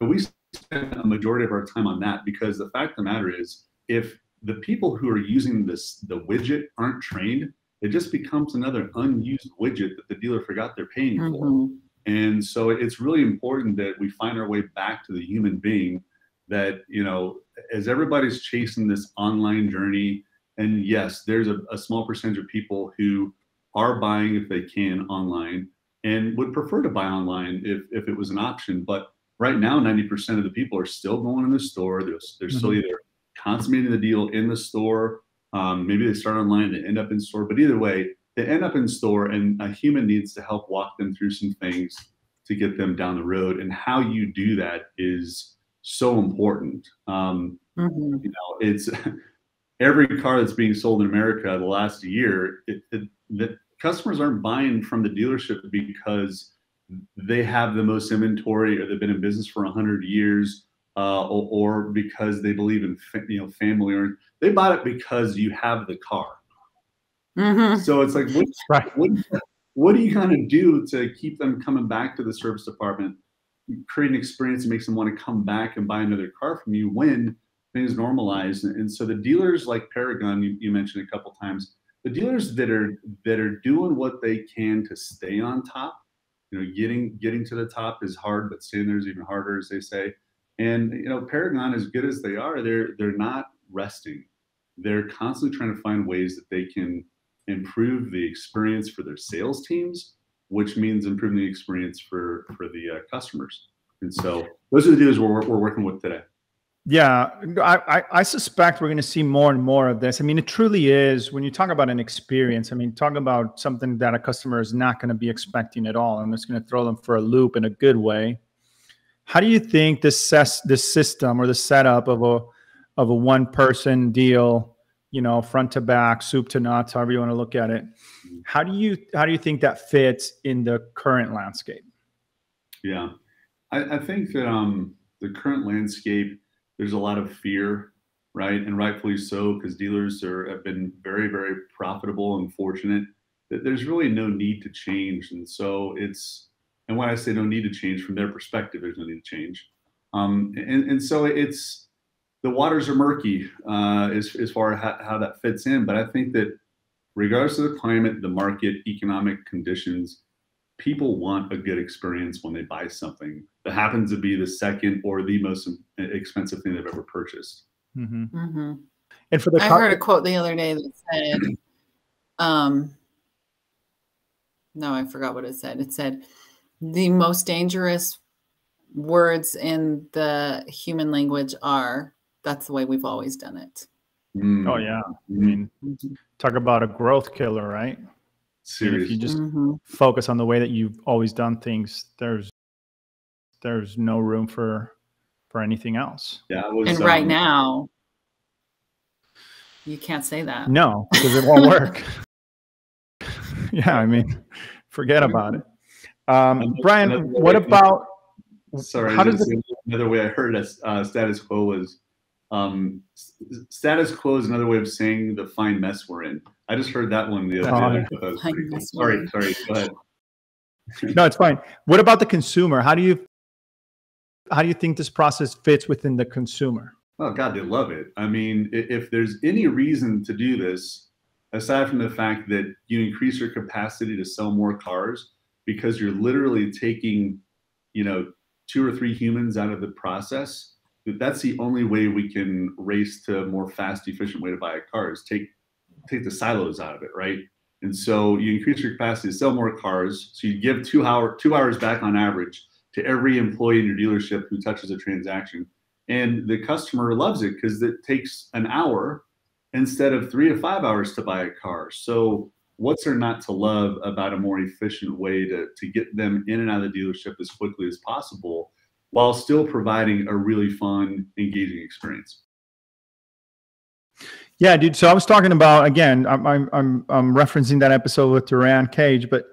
we spend a majority of our time on that, because the fact of the matter is, if the people who are using this, the widget, aren't trained, it just becomes another unused widget that the dealer forgot they're paying mm-hmm. for. And so it's really important that we find our way back to the human being. That, you know, as everybody's chasing this online journey, and yes, there's a, a small percentage of people who are buying if they can online and would prefer to buy online if, if it was an option. But right now, ninety percent of the people are still going in the store. They're, they're mm-hmm. still either consummating the deal in the store. Um, maybe they start online, they end up in store, but either way, they end up in store, and a human needs to help walk them through some things to get them down the road. And how you do that is so important. Um, mm-hmm. You know, it's every car that's being sold in America the last year, it, it, the customers aren't buying from the dealership because they have the most inventory, or they've been in business for a hundred years, uh, or, or because they believe in, you know, family, or they bought it because you have the car. Mm-hmm. So it's like, what, right. what, What are you going to do to keep them coming back to the service department, create an experience that makes them want to come back and buy another car from you when things normalize? And so the dealers like Paragon, you, you mentioned a couple times, the dealers that are that are doing what they can to stay on top, you know, getting getting to the top is hard, but staying there is even harder, as they say. And you know, Paragon, as good as they are, they're they're not resting. They're constantly trying to find ways that they can improve the experience for their sales teams, which means improving the experience for for the uh, customers. And so those are the dealers we're, we're working with today. Yeah, I, I suspect we're going to see more and more of this. I mean, it truly is, when you talk about an experience, I mean, talk about something that a customer is not going to be expecting at all, and it's going to throw them for a loop in a good way. How do you think this this system or the setup of a of a one person deal, you know, front to back, soup to nuts, however you want to look at it, how do you how do you think that fits in the current landscape? Yeah, I, I think that um, the current landscape, there's a lot of fear, right? And rightfully so, because dealers are, have been very, very profitable and fortunate that there's really no need to change. And so it's, and when I say no need to change, from their perspective, there's no need to change. Um, and, and so it's, the waters are murky uh, as, as far as how, how that fits in. But I think that regardless of the climate, the market, economic conditions, people want a good experience when they buy something that happens to be the second or the most expensive thing they've ever purchased. Mm-hmm. Mm-hmm. And for the, I heard a quote the other day that said, um, no, I forgot what it said. It said the most dangerous words in the human language are, that's the way we've always done it. Mm-hmm. Oh yeah. I mean, talk about a growth killer, right? If you just mm-hmm. focus on the way that you've always done things, there's there's no room for for anything else. Yeah, was, and right um, now you can't say that. No, because it won't work. Yeah, I mean, forget about it. Um, Brian, what about? Sorry, how does the, another way I heard it, uh, status quo was um, status quo is another way of saying the fine mess we're in. I just heard that one the other day. Oh, cool. Sorry, sorry. Go ahead. No, it's fine. What about the consumer? How do you how do you think this process fits within the consumer? Oh God, they love it. I mean, if there's any reason to do this, aside from the fact that you increase your capacity to sell more cars, because you're literally taking, you know, two or three humans out of the process, that's the only way we can race to a more fast, efficient way to buy a car is take take the silos out of it, right? And so you increase your capacity to sell more cars. So you give two hour two hours back on average to every employee in your dealership who touches a transaction. And the customer loves it because it takes an hour instead of three to five hours to buy a car. So what's there not to love about a more efficient way to, to get them in and out of the dealership as quickly as possible while still providing a really fun, engaging experience? Yeah, dude. So I was talking about, again, I'm, I'm, I'm, I'm referencing that episode with Duran Cage, but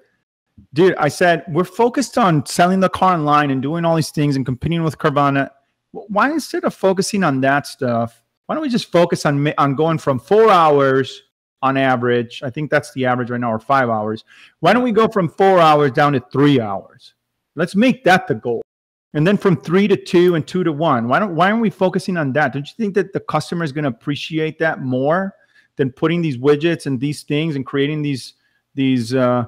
dude, I said, we're focused on selling the car online and doing all these things and competing with Carvana. Why, instead of focusing on that stuff, why don't we just focus on, on going from four hours on average? I think that's the average right now, or five hours. Why don't we go from four hours down to three hours? Let's make that the goal. And then from three to two and two to one, why don't why aren't we focusing on that? Don't you think that the customer is going to appreciate that more than putting these widgets and these things and creating these these uh,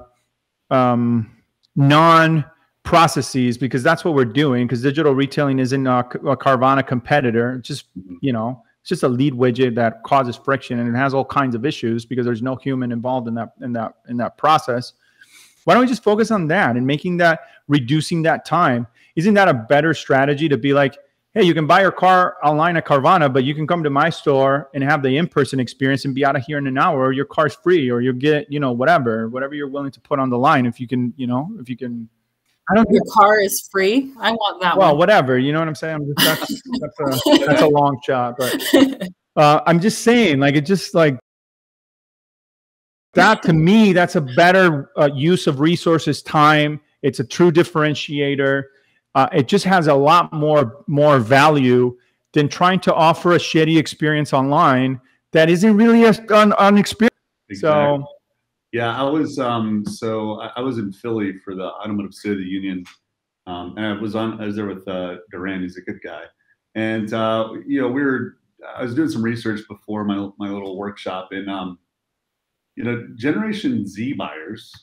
um, non processes? Because that's what we're doing. Because digital retailing isn't a, a Carvana competitor. It's just, you know, it's just a lead widget that causes friction and it has all kinds of issues because there's no human involved in that in that in that process. Why don't we just focus on that and making that, reducing that time? Isn't that a better strategy to be like, hey, you can buy your car online at Carvana, but you can come to my store and have the in-person experience and be out of here in an hour, or your car's free, or you'll get, you know, whatever, whatever you're willing to put on the line. If you can, you know, if you can, I don't your car is free. I want that well, one. Well, whatever, you know what I'm saying? I'm just, that's, that's, a, that's a long shot, but uh, I'm just saying, like, it just like, that to me, that's a better uh, use of resources, time. It's a true differentiator. Uh, it just has a lot more more value than trying to offer a shitty experience online that isn't really a, an, an experience. Exactly. So Yeah, I was um, so I, I was in Philly for the Automotive City Union, um, and I was on. I was there with uh, Duran. He's a good guy, and uh, you know, we were. I was doing some research before my my little workshop, and um, you know, Generation Z buyers,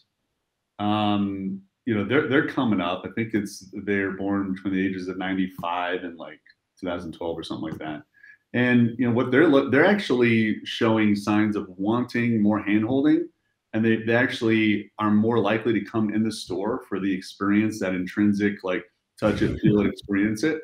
um, you know, they're they're coming up. I think it's they're born between the ages of ninety-five and like two thousand twelve or something like that. And you know what they're they're actually showing signs of wanting more handholding, and they, they actually are more likely to come in the store for the experience, that intrinsic like touch it, feel it, experience it.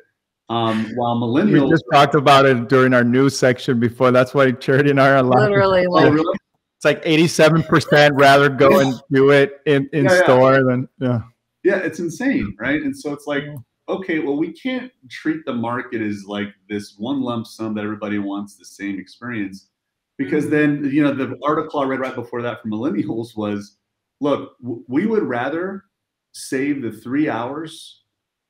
Um, while millennials, we just talked about it during our news section before. That's why Charity and I are literally like, oh, really? It's like eighty-seven percent rather go and do it in in yeah, store yeah. than yeah. Yeah, it's insane, right? And so it's like, okay, well, we can't treat the market as like this one lump sum that everybody wants the same experience, because then, you know, the article I read right before that from millennials was, look, we would rather save the three hours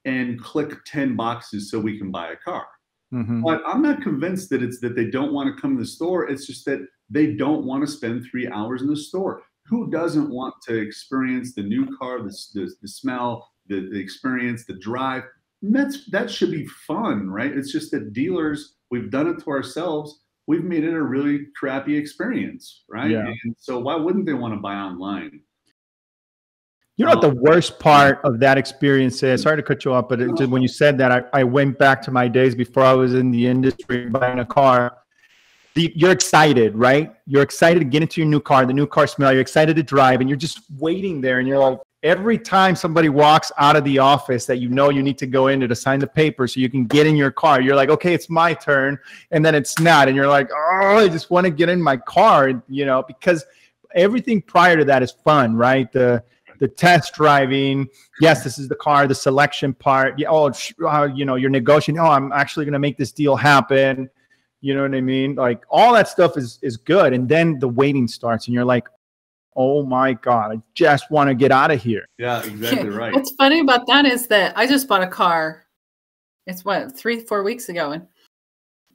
and click ten boxes so we can buy a car. Mm-hmm. But I'm not convinced that it's that they don't want to come to the store. It's just that they don't want to spend three hours in the store. Who doesn't want to experience the new car, the, the, the smell, The, the experience, the drive? And that's, that should be fun, right? It's just that dealers, we've done it to ourselves. We've made it a really crappy experience, right? Yeah. And so why wouldn't they want to buy online? You know um, what the worst part of that experience is? Sorry to cut you off, but it, just when you said that, I, I went back to my days before I was in the industry buying a car. The, you're excited, right? You're excited to get into your new car, the new car smell. You're excited to drive, and you're just waiting there, and you're like, every time somebody walks out of the office that you know you need to go into to sign the paper so you can get in your car, you're like, okay, it's my turn. And then it's not. And you're like, oh, I just want to get in my car, you know, because everything prior to that is fun, right? The the test driving. Yes, this is the car, the selection part. Yeah, oh, you know, you're negotiating. Oh, I'm actually going to make this deal happen. You know what I mean? Like all that stuff is is good. And then the waiting starts and you're like, oh my God, I just want to get out of here. Yeah, exactly right. What's funny about that is that I just bought a car. It's what, three, four weeks ago. And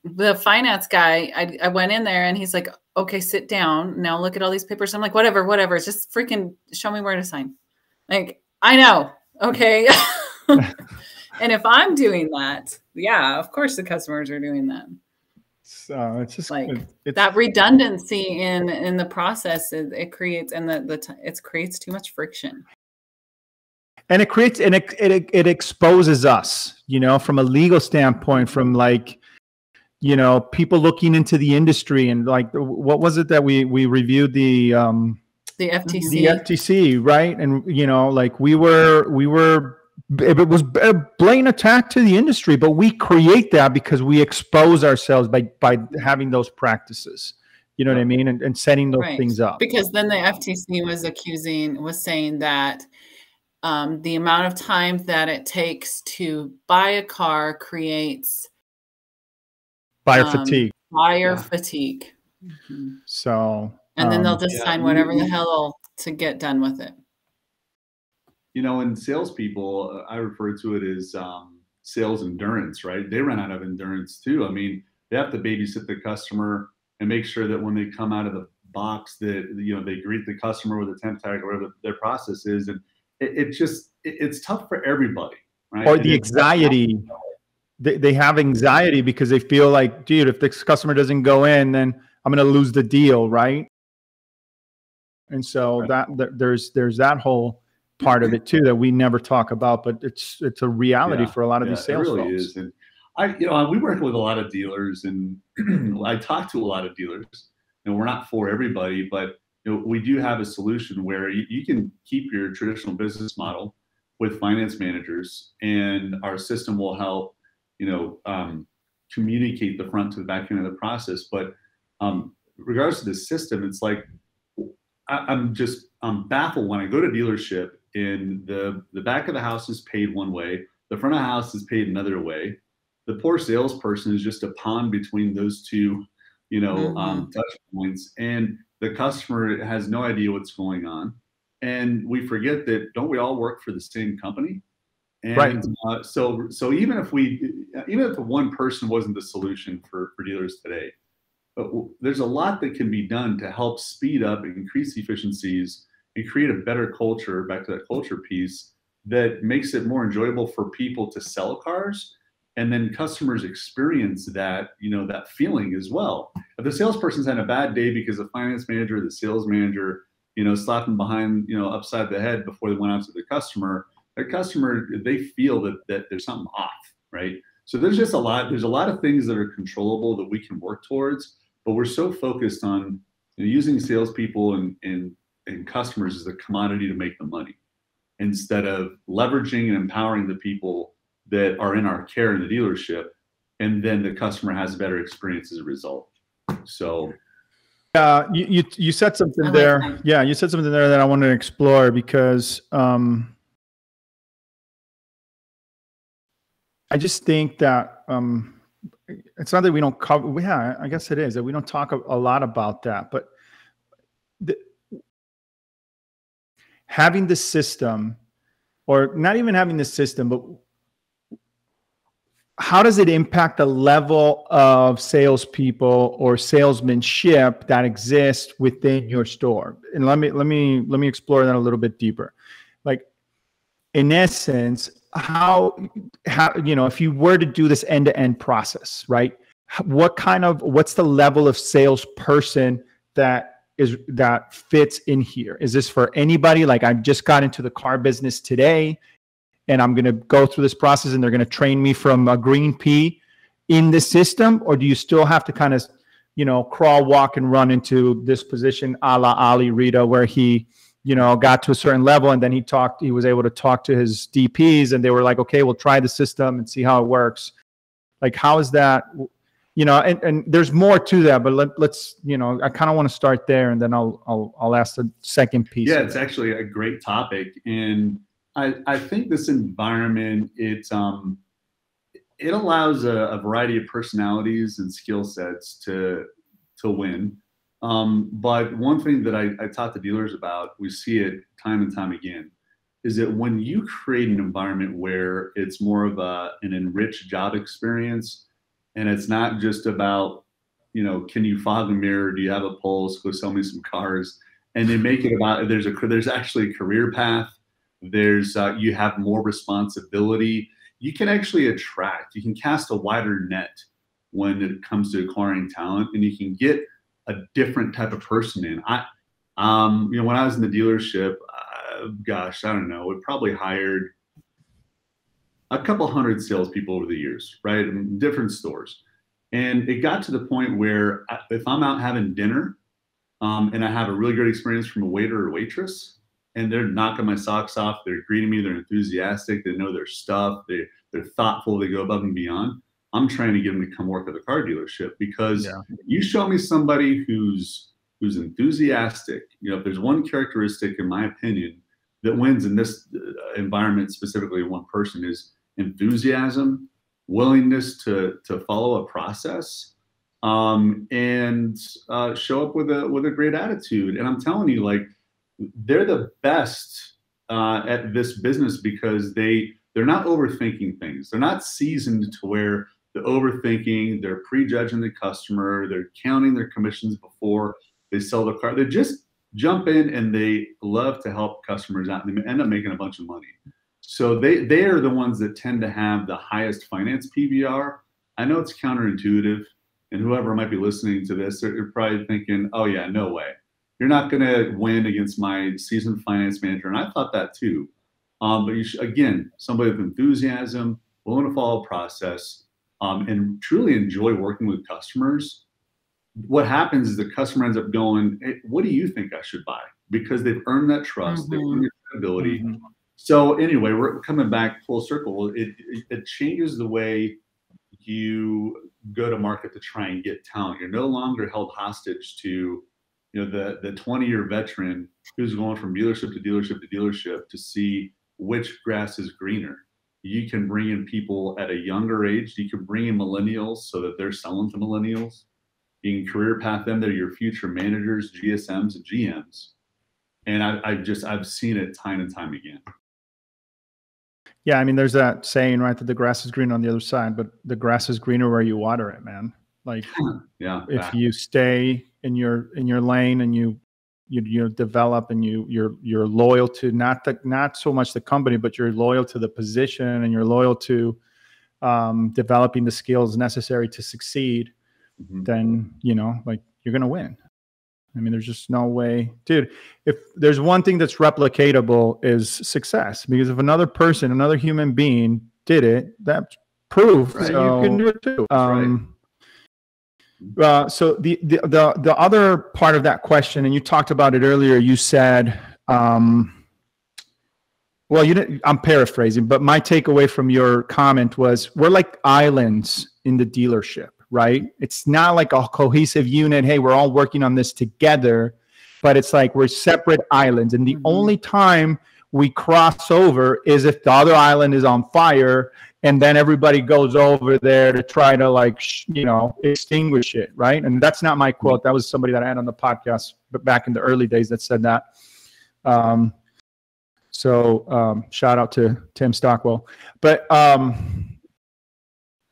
the finance guy, I, I went in there and he's like, okay, sit down. Now look at all these papers. I'm like, whatever, whatever. It's just freaking show me where to sign. Like, I know. Okay. And if I'm doing that, yeah, of course the customers are doing that. So it's just like it's, that redundancy in in the process. It, it creates and the the t it creates too much friction. And it creates and it, it it exposes us, you know, from a legal standpoint, from like, you know, people looking into the industry and like what was it that we we reviewed the um, the F T C, the F T C, right? And you know, like we were we were. It was a blatant attack to the industry, but we create that because we expose ourselves by by having those practices. You know what I mean? And, and setting those right. things up. Because then the F T C was accusing, was saying that um, the amount of time that it takes to buy a car creates buyer um, fatigue. Buyer yeah. fatigue. Mm-hmm. So, and then um, they'll just yeah. sign whatever the hell to get done with it. You know, in salespeople, I refer to it as um, sales endurance, right? They run out of endurance too. I mean, they have to babysit the customer and make sure that when they come out of the box that, you know, they greet the customer with a temp tag or whatever their process is. And it, it just, it, it's tough for everybody, right? Or and the anxiety, they, they have anxiety because they feel like, dude, if this customer doesn't go in, then I'm going to lose the deal, right? And so right. that th there's there's that whole part of it too that we never talk about, but it's it's a reality yeah, for a lot of yeah, these sales it really folks. Is. And I, you know, we work with a lot of dealers, and I talk to a lot of dealers, and we're not for everybody, but you know, we do have a solution where you, you can keep your traditional business model with finance managers, and our system will help, you know, um, communicate the front to the back end of the process. But um, regardless of the system, it's like I, I'm just I'm baffled when I go to dealership. And the, the back of the house is paid one way. The front of the house is paid another way. The poor salesperson is just a pawn between those two, you know, mm-hmm. um, touch points. And the customer has no idea what's going on. And we forget that, don't we all work for the same company? And right. uh, so so even if we, even if the one person wasn't the solution for, for dealers today, there's a lot that can be done to help speed up, increase efficiencies, and create a better culture, back to that culture piece, that makes it more enjoyable for people to sell cars, and then customers experience that, you know, that feeling as well. If the salesperson's had a bad day because the finance manager, the sales manager, you know, slapped them behind, you know, upside the head before they went out to the customer, their customer, they feel that, that there's something off, right? So there's just a lot, there's a lot of things that are controllable that we can work towards, but we're so focused on, you know, using salespeople and, and, and customers as a commodity to make the money, instead of leveraging and empowering the people that are in our care in the dealership, and then the customer has a better experience as a result. So uh, you, you, you said something there. Yeah, you said something there that I want to explore, because um, I just think that um, it's not that we don't cover, yeah, I guess it is that we don't talk a, a lot about that, but the, having the system, or not even having the system, but how does it impact the level of salespeople or salesmanship that exists within your store? And let me let me let me explore that a little bit deeper. Like, in essence, how how you know, if you were to do this end-to-end process, right? What kind of what's the level of salesperson that is that fits in here? Is this for anybody? Like, I just got into the car business today, and I'm going to go through this process, and they're going to train me from a green pea in the system? Or do you still have to kind of, you know, crawl, walk, and run into this position a la Ollie Reed, where he, you know, got to a certain level, and then he talked, he was able to talk to his D Ps, and they were like, okay, we'll try the system and see how it works. Like, how is that, you know, and, and there's more to that, but let, let's, you know, I kind of want to start there, and then I'll, I'll, I'll ask the second piece. Yeah, it's actually a great topic. And I, I think this environment, it, um, it allows a, a variety of personalities and skill sets to, to win. Um, but one thing that I, I taught the dealers about, we see it time and time again, is that when you create an environment where it's more of a, an enriched job experience, and it's not just about, you know, can you fog a mirror? Do you have a pulse? Go sell me some cars. And they make it about, there's a, there's actually a career path. There's, uh, you have more responsibility. You can actually attract, you can cast a wider net when it comes to acquiring talent, and you can get a different type of person in. I, um, you know, when I was in the dealership, uh, gosh, I don't know, we probably hired a couple hundred salespeople over the years, right? In different stores. And it got to the point where I, if I'm out having dinner um, and I have a really great experience from a waiter or waitress, and they're knocking my socks off, they're greeting me, they're enthusiastic, they know their stuff, they, they're thoughtful, they go above and beyond, I'm trying to get them to come work at a car dealership, because yeah. You show me somebody who's who's enthusiastic. You know, if there's one characteristic, in my opinion, that wins in this environment, specifically one person, is enthusiasm, willingness to, to follow a process, um, and uh, show up with a, with a great attitude. And I'm telling you, like, they're the best uh, at this business, because they, they're not overthinking things. They're not seasoned to where they're overthinking, they're prejudging the customer, they're counting their commissions before they sell the car. They just jump in, and they love to help customers out, and they end up making a bunch of money. So they, they are the ones that tend to have the highest finance P V R. I know it's counterintuitive, and whoever might be listening to this, they're probably thinking, oh yeah, no way. You're not going to win against my seasoned finance manager. And I thought that too. Um, but you should, again, somebody with enthusiasm, willing to follow a process, um, and truly enjoy working with customers. What happens is the customer ends up going, hey, what do you think I should buy? Because they've earned that trust, mm-hmm. they've earned their credibility. Mm-hmm. So anyway, we're coming back full circle. It, it, it changes the way you go to market to try and get talent. You're no longer held hostage to, you know, the, the twenty year veteran who's going from dealership to dealership to dealership to see which grass is greener. You can bring in people at a younger age. You can bring in millennials so that they're selling to millennials. You can career path them. They're your future managers, G S Ms, and G Ms. And I, I've just, I've seen it time and time again. Yeah. I mean, there's that saying, right, that the grass is green on the other side, but the grass is greener where you water it, man. Like, yeah, if that. you stay in your in your lane and you you you develop and you you're you're loyal to not the not so much the company, but you're loyal to the position and you're loyal to um, developing the skills necessary to succeed, mm-hmm. then you know, like, you're gonna win. I mean, there's just no way, dude. If there's one thing that's replicatable is success, because if another person, another human being did it, that's proof right. so, you can do it too. Um, right. uh, so the, the the the other part of that question, and you talked about it earlier. You said, um, well, you didn't. I'm paraphrasing, but my takeaway from your comment was, we're like islands in the dealership. Right? It's not like a cohesive unit. Hey, we're all working on this together, but it's like we're separate islands. And the mm-hmm. only time we cross over is if the other island is on fire, and then everybody goes over there to try to, like, sh you know, extinguish it. Right? And that's not my quote. That was somebody that I had on the podcast back in the early days that said that. Um, so um, shout out to Tim Stockwell. But um,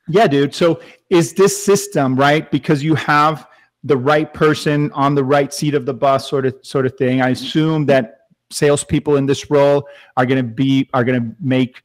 yeah, dude. So is this system, right? Because you have the right person on the right seat of the bus, sort of, sort of thing. I assume that salespeople in this role are going to be, are going to make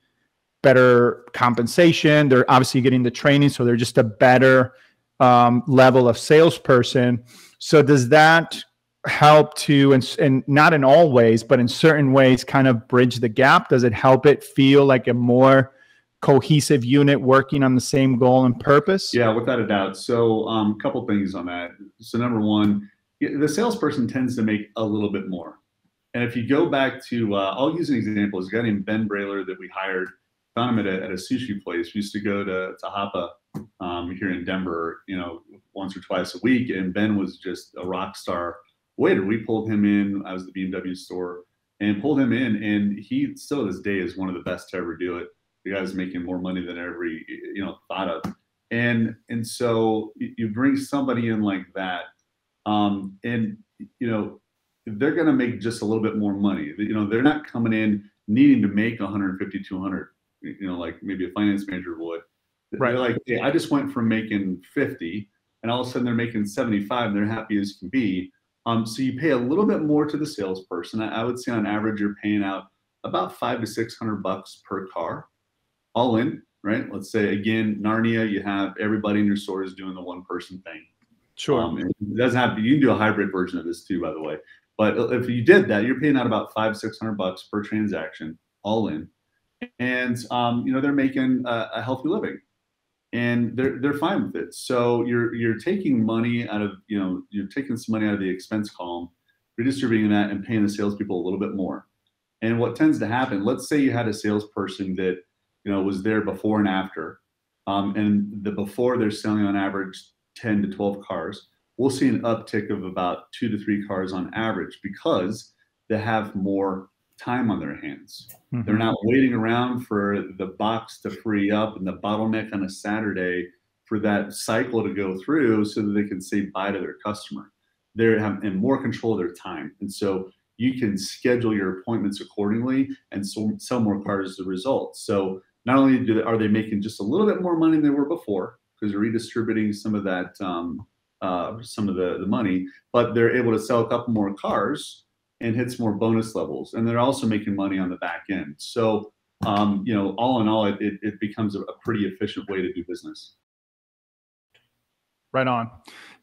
better compensation. They're obviously getting the training, so they're just a better um, level of salesperson. So does that help to, and, and not in all ways, but in certain ways, kind of bridge the gap? Does it help it feel like a more cohesive unit working on the same goal and purpose? Yeah, without a doubt. So um, a couple things on that. So number one, the salesperson tends to make a little bit more. And if you go back to, uh, I'll use an example. There's a guy named Ben Brailer that we hired, found him at a, at a sushi place. We used to go to, to Hapa um, here in Denver, you know, once or twice a week. And Ben was just a rock star waiter. We pulled him in. I was at the B M W store and pulled him in. And he still to this day is one of the best to ever do it. The guy's making more money than every, you know, thought of. And, and so you bring somebody in like that, um, and, you know, they're going to make just a little bit more money. You know, they're not coming in needing to make a hundred fifty, two hundred, you know, like maybe a finance manager would. Right. They're like, hey, I just went from making fifty, and all of a sudden they're making seventy-five, and they're happy as can be. Um, so you pay a little bit more to the salesperson. I, I would say on average, you're paying out about five to six hundred bucks per car. All in, right? Let's say, again, Narnia, you have everybody in your store is doing the one person thing. Sure. Um, it doesn't have to, you can do a hybrid version of this too, by the way. But if you did that, you're paying out about five, six hundred bucks per transaction, all in. And, um, you know, they're making a, a healthy living and they're, they're fine with it. So you're, you're taking money out of, you know, you're taking some money out of the expense column, redistributing that and paying the salespeople a little bit more. And what tends to happen, let's say you had a salesperson that, you know, was there before and after, um, and the before they're selling on average ten to twelve cars, we'll see an uptick of about two to three cars on average because they have more time on their hands. Mm-hmm. They're not waiting around for the box to free up and the bottleneck on a Saturday for that cycle to go through so that they can say bye to their customer. They're in more control of their time. And so you can schedule your appointments accordingly and so, sell more cars as a result. So not only do they, are they making just a little bit more money than they were before because they're redistributing some of that, um, uh, some of the, the money, but they're able to sell a couple more cars and hit some more bonus levels. And they're also making money on the back end. So, um, you know, all in all, it, it, it becomes a, a pretty efficient way to do business. Right on.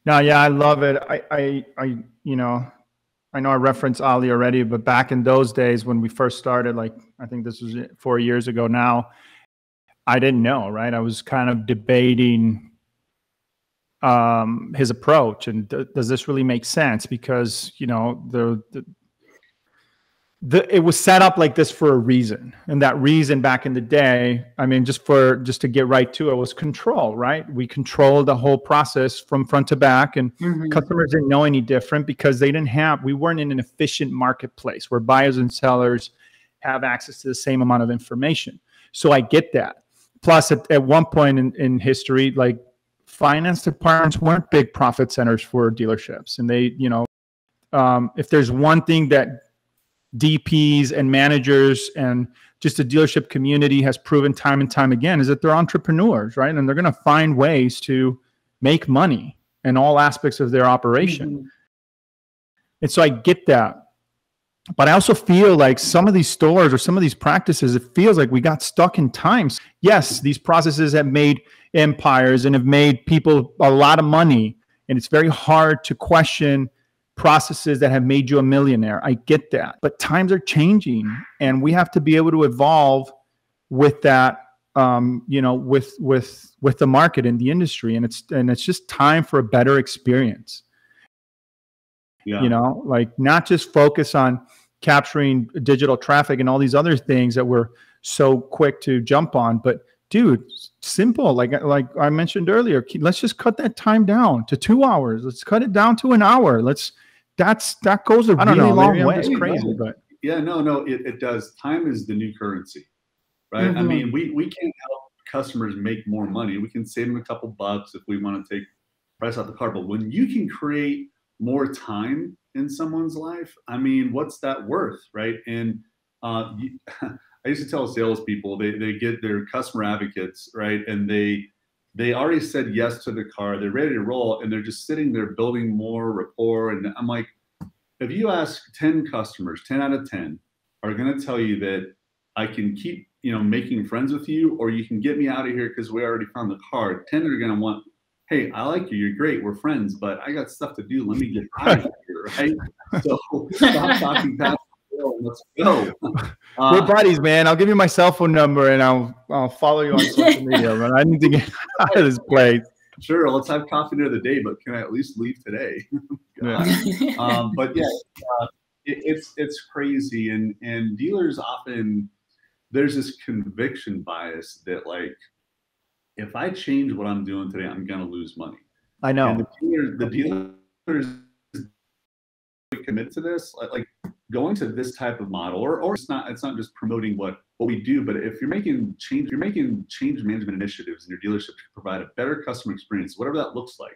No, yeah, I love it. I, I, I you know, I know I referenced Ollie already, but back in those days when we first started, like, I think this was four years ago now, I didn't know, right? I was kind of debating um, his approach and th does this really make sense? Because, you know, the, the, the, it was set up like this for a reason. And that reason back in the day, I mean, just for, just to get right to it, was control, right? We controlled the whole process from front to back, and mm-hmm. customers didn't know any different because they didn't have, we weren't in an efficient marketplace where buyers and sellers have access to the same amount of information. So I get that. Plus, at, at one point in, in history, like, finance departments weren't big profit centers for dealerships. And they, you know, um, if there's one thing that D Ps and managers and just the dealership community has proven time and time again, is that they're entrepreneurs, right? And they're going to find ways to make money in all aspects of their operation. Mm-hmm. And so I get that. But I also feel like some of these stores or some of these practices, it feels like we got stuck in times. Yes, these processes have made empires and have made people a lot of money. And it's very hard to question processes that have made you a millionaire. I get that. But times are changing, and we have to be able to evolve with that, um, you know, with with with the market and the industry. And it's and it's just time for a better experience. Yeah. You know, like not just focus on capturing digital traffic and all these other things that we're so quick to jump on. But dude, simple, like like I mentioned earlier, let's just cut that time down to two hours. Let's cut it down to an hour. Let's that's that goes a I don't really know, long way. It's crazy, but yeah, no, no, it, it does. Time is the new currency, right? Mm-hmm. I mean, we we can't help customers make more money. We can save them a couple bucks if we want to take price off the car. But when you can create more time in someone's life, I mean, what's that worth, right? And uh, you, I used to tell salespeople, they they get their customer advocates, right? And they they already said yes to the car, they're ready to roll, and they're just sitting there building more rapport. And I'm like, if you ask ten customers, ten out of ten are gonna tell you that I can keep, you know, making friends with you, or you can get me out of here because we already found the car. ten are gonna want, hey, I like you, you're great, we're friends, but I got stuff to do, let me get out of here, right? So stop talking past. Let's go. Uh, we're buddies, man. I'll give you my cell phone number and I'll I'll follow you on social media. But I need to get out of this place. Sure, let's have coffee the other day. But can I at least leave today? Yeah. um, but yeah, uh, it, it's it's crazy, and and dealers often, there's this conviction bias that like, if I change what I'm doing today, I'm gonna lose money. I know. And the dealers, the dealers commit to this, like. like going to this type of model, or, or it's not, it's not just promoting what, what we do, but if you're making change, you're making change management initiatives in your dealership to provide a better customer experience, whatever that looks like,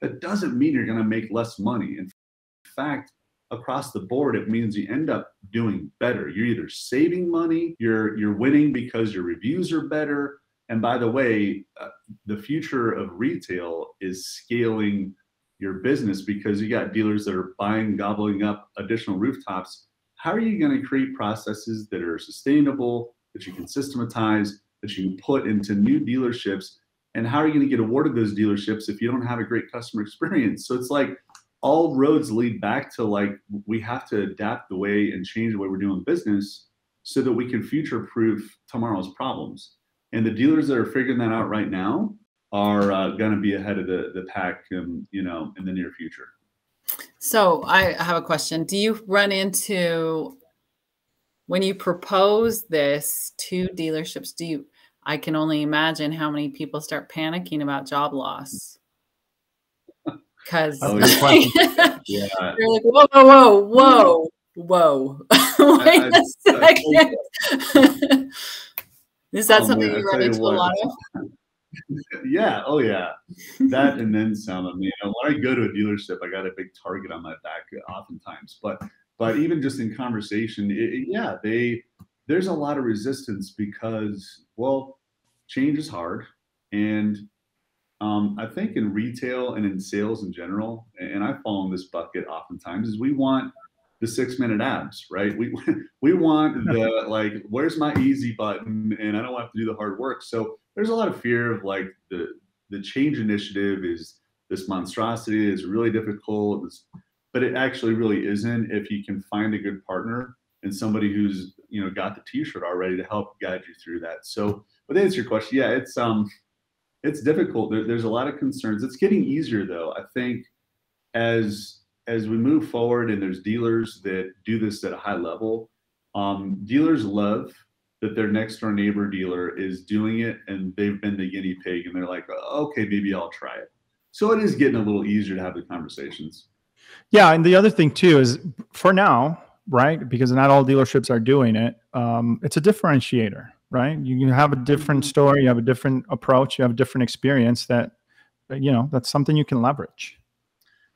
that doesn't mean you're going to make less money. In fact, across the board, it means you end up doing better. You're either saving money, you're, you're winning because your reviews are better. And by the way, uh, the future of retail is scaling your business, because you got dealers that are buying, gobbling up additional rooftops. How are you going to create processes that are sustainable, that you can systematize, that you can put into new dealerships? And how are you going to get awarded those dealerships if you don't have a great customer experience? So it's like all roads lead back to like, we have to adapt the way and change the way we're doing business so that we can future-proof tomorrow's problems. And the dealers that are figuring that out right now are uh, going to be ahead of the, the pack, um, you know, in the near future. So I have a question. Do you run into, when you propose this to dealerships, do you, I can only imagine how many people start panicking about job loss. Because oh, yeah. They're like, whoa, whoa, whoa, whoa, whoa. Wait I, a second. I, Is that oh, something man, you run into what, a lot of? Yeah. Oh, yeah. That and then some. I mean, you know, when I go to a dealership, I got a big target on my back oftentimes. But but even just in conversation, it, it, yeah, they there's a lot of resistance because, well, change is hard. And um, I think in retail and in sales in general, and I fall in this bucket oftentimes, is we want the six-minute abs, right? We we want the, like, where's my easy button? And I don't have to do the hard work. So there's a lot of fear of like the the change initiative is this monstrosity, is really difficult, it's, but it actually really isn't if you can find a good partner and somebody who's, you know, got the t-shirt already to help guide you through that. So, but to answer your question, yeah, it's um it's difficult. There, there's a lot of concerns. It's getting easier though, I think, as as we move forward, and there's dealers that do this at a high level. Um, dealers love that their next door neighbor dealer is doing it and they've been the guinea pig and they're like, okay, maybe I'll try it. So it is getting a little easier to have the conversations. Yeah. And the other thing too is, for now, right, because not all dealerships are doing it, um, it's a differentiator, right? You can have a different story, you have a different approach, you have a different experience that, you know, that's something you can leverage.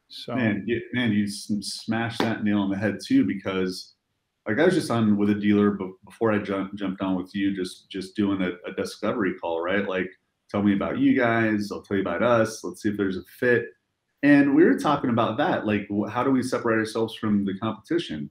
So man, you, man, you smashed that nail on the head too, because like I was just on with a dealer before I jumped jumped on with you, just just doing a, a discovery call, right? Like Tell me about you guys. I'll tell you about us. Let's see if there's a fit. And we were talking about that. Like, how do we separate ourselves from the competition?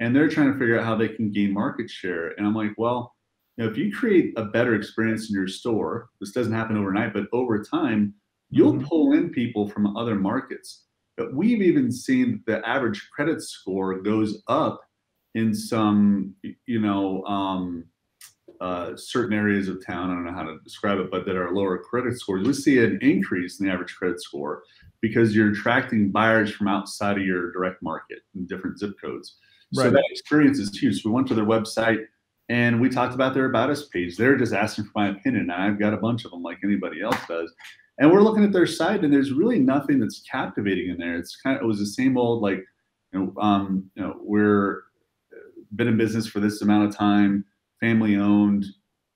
And they're trying to figure out how they can gain market share. And I'm like, well, you know, if you create a better experience in your store, this doesn't happen overnight, but over time, you'll mm-hmm. pull in people from other markets. But we've even seen the average credit score goes up in some, you know, um, uh, certain areas of town. I don't know how to describe it, but that are lower credit scores. We see an increase in the average credit score because you're attracting buyers from outside of your direct market in different zip codes. Right. So that experience is huge. We went to their website and we talked about their About Us page. They're just asking for my opinion. And I've got a bunch of them like anybody else does. And we're looking at their site and there's really nothing that's captivating in there. It's kind of, it was the same old, like, you know, um, you know, we're been in business for this amount of time, family owned.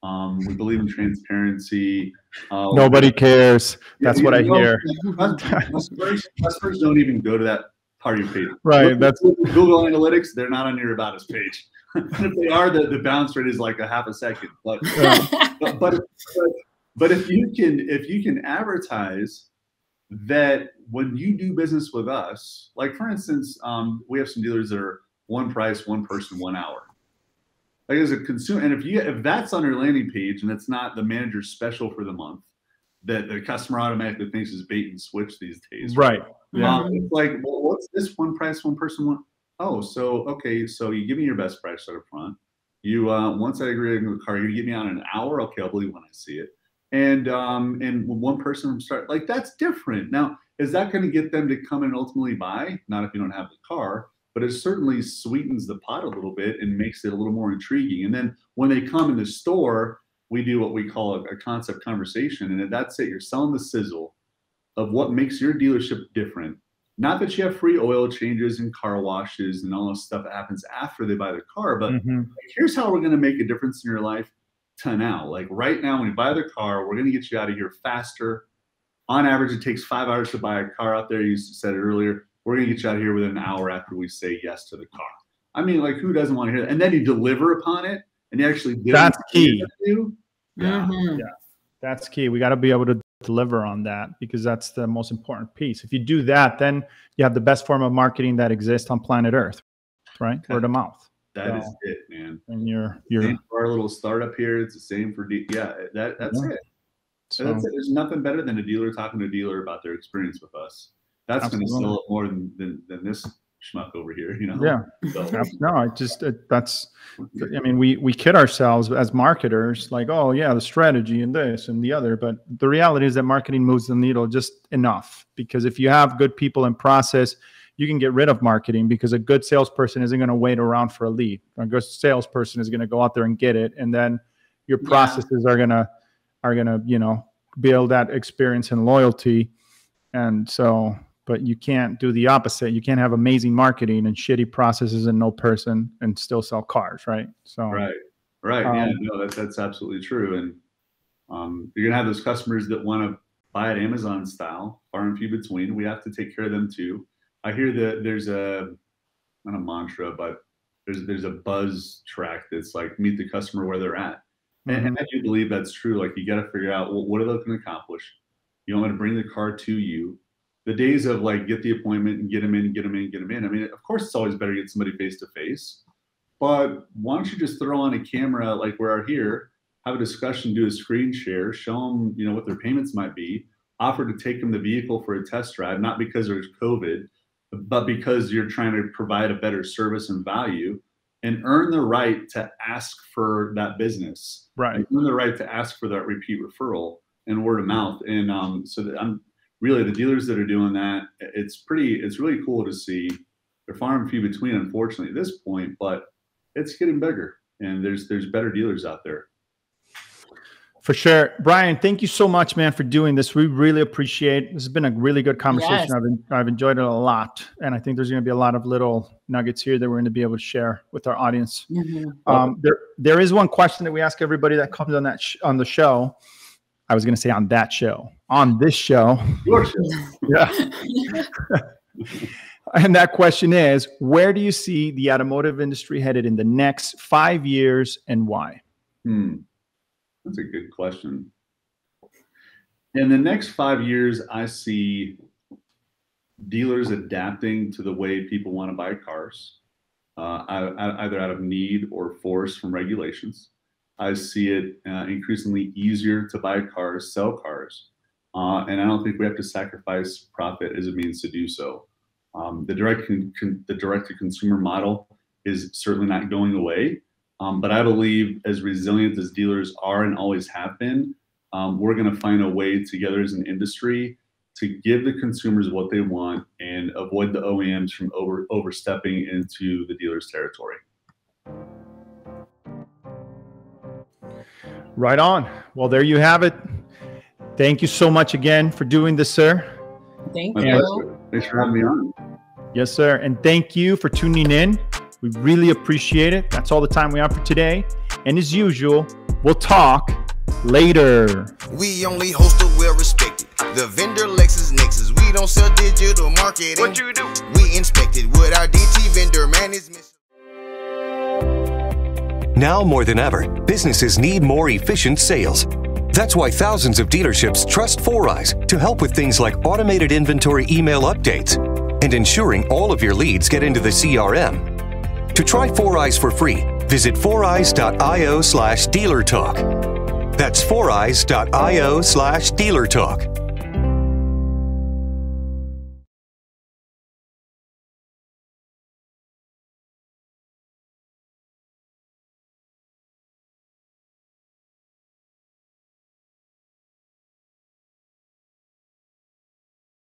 Um, we believe in transparency. Uh, Nobody cares. That's yeah, what I know, hear. Customers, customers don't even go to that part of your page. Right. Look, that's Google Analytics. They're not on your About Us page. And if they are, the, the bounce rate is like a half a second. But, um, but, but, but But if you can, if you can advertise that when you do business with us, like for instance, um, we have some dealers that are one price, one person, one hour. Like as a consumer, and if you if that's on your landing page and it's not the manager's special for the month, that the customer automatically thinks is bait and switch these days. Right. Yeah. Um, it's like, well, what's this one price, one person, one? Oh, so okay, so you give me your best price up front. You uh, once I agree on the car, you give me on an hour. Okay, I'll believe when I see it. And um, and one person from start, like that's different. Now, is that going to get them to come and ultimately buy? Not if you don't have the car, but it certainly sweetens the pot a little bit and makes it a little more intriguing. And then when they come in the store, we do what we call a, a concept conversation. And that's it. You're selling the sizzle of what makes your dealership different. Not that you have free oil changes and car washes and all this stuff that happens after they buy the car, but mm-hmm. like, here's how we're going to make a difference in your life. To now, like right now, when you buy the car, we're going to get you out of here faster. On average, it takes five hours to buy a car out there. You said it earlier. We're going to get you out of here within an hour after we say yes to the car. I mean, like, who doesn't want to hear that? And then you deliver upon it, and you actually deliver. That's key. Yeah. Mm-hmm. yeah, that's key. We got to be able to deliver on that because that's the most important piece. If you do that, then you have the best form of marketing that exists on planet Earth, right? Okay. Word of mouth. That so, is it, man. And you're, you're for our little startup here. It's the same for, de yeah, that, that's yeah. it. So, that's it. There's nothing better than a dealer talking to a dealer about their experience with us. That's going to sell it more than, than, than this schmuck over here, you know? Yeah. So. No, I just, it, that's, I mean, we, we kid ourselves as marketers, like, oh yeah, the strategy and this and the other, but the reality is that marketing moves the needle just enough, because if you have good people in process, you can get rid of marketing, because a good salesperson isn't going to wait around for a lead. A good salesperson is going to go out there and get it. And then your processes yeah. are going to, are going to, you know, build that experience and loyalty. And so, but you can't do the opposite. You can't have amazing marketing and shitty processes and no person and still sell cars. Right. So, right. Right. Um, yeah, no, that, that's absolutely true. And um, you're going to have those customers that want to buy it Amazon style, far and few between. We have to take care of them too. I hear that there's a, not a mantra, but there's there's a buzz track that's like, meet the customer where they're at. And, mm-hmm. and I do believe that's true. Like, you got to figure out, well, what are they going to accomplish? You want to bring the car to you. The days of like, get the appointment and get them in, get them in, get them in. I mean, of course, it's always better to get somebody face to face. But why don't you just throw on a camera like we are here, have a discussion, do a screen share, show them, you know, what their payments might be, offer to take them the vehicle for a test drive, not because there's COVID, but because you're trying to provide a better service and value, and earn the right to ask for that business, right? And earn the right to ask for that repeat referral and word of mouth. And um, so that I'm really, the dealers that are doing that, it's pretty, it's really cool to see. They're far and few between, unfortunately, at this point, but it's getting bigger, and there's there's better dealers out there. For sure. Brian, thank you so much, man, for doing this. We really appreciate it. This has been a really good conversation. Yes. I've, been, I've enjoyed it a lot. And I think there's going to be a lot of little nuggets here that we're going to be able to share with our audience. Mm-hmm. um, there, there is one question that we ask everybody that comes on that sh on the show. I was going to say on that show. On this show. Your show. Yeah. And that question is, where do you see the automotive industry headed in the next five years and why? Hmm. That's a good question. In the next five years, I see dealers adapting to the way people want to buy cars, uh, either out of need or force from regulations. I see it uh, increasingly easier to buy cars, sell cars, uh, and I don't think we have to sacrifice profit as a means to do so. Um, the direct con con the direct-to-consumer model is certainly not going away, um, but I believe as resilient as dealers are and always have been, um, we're going to find a way together as an industry to give the consumers what they want and avoid the O E Ms from over overstepping into the dealer's territory. Right on. Well, there you have it. Thank you so much again for doing this, sir. Thank you. Thanks for having me on. Yes, sir. And thank you for tuning in. We really appreciate it. That's all the time we have for today. And as usual, we'll talk later. We only host the well-respected. The vendor Lexus Nexus. We don't sell digital marketing. What you do? We inspected with our D T vendor management. Now more than ever, businesses need more efficient sales. That's why thousands of dealerships trust Foureyes to help with things like automated inventory email updates and ensuring all of your leads get into the C R M. To try Foureyes for free, visit foureyes dot i o slash dealer talk. That's foureyes dot i o slash dealer talk.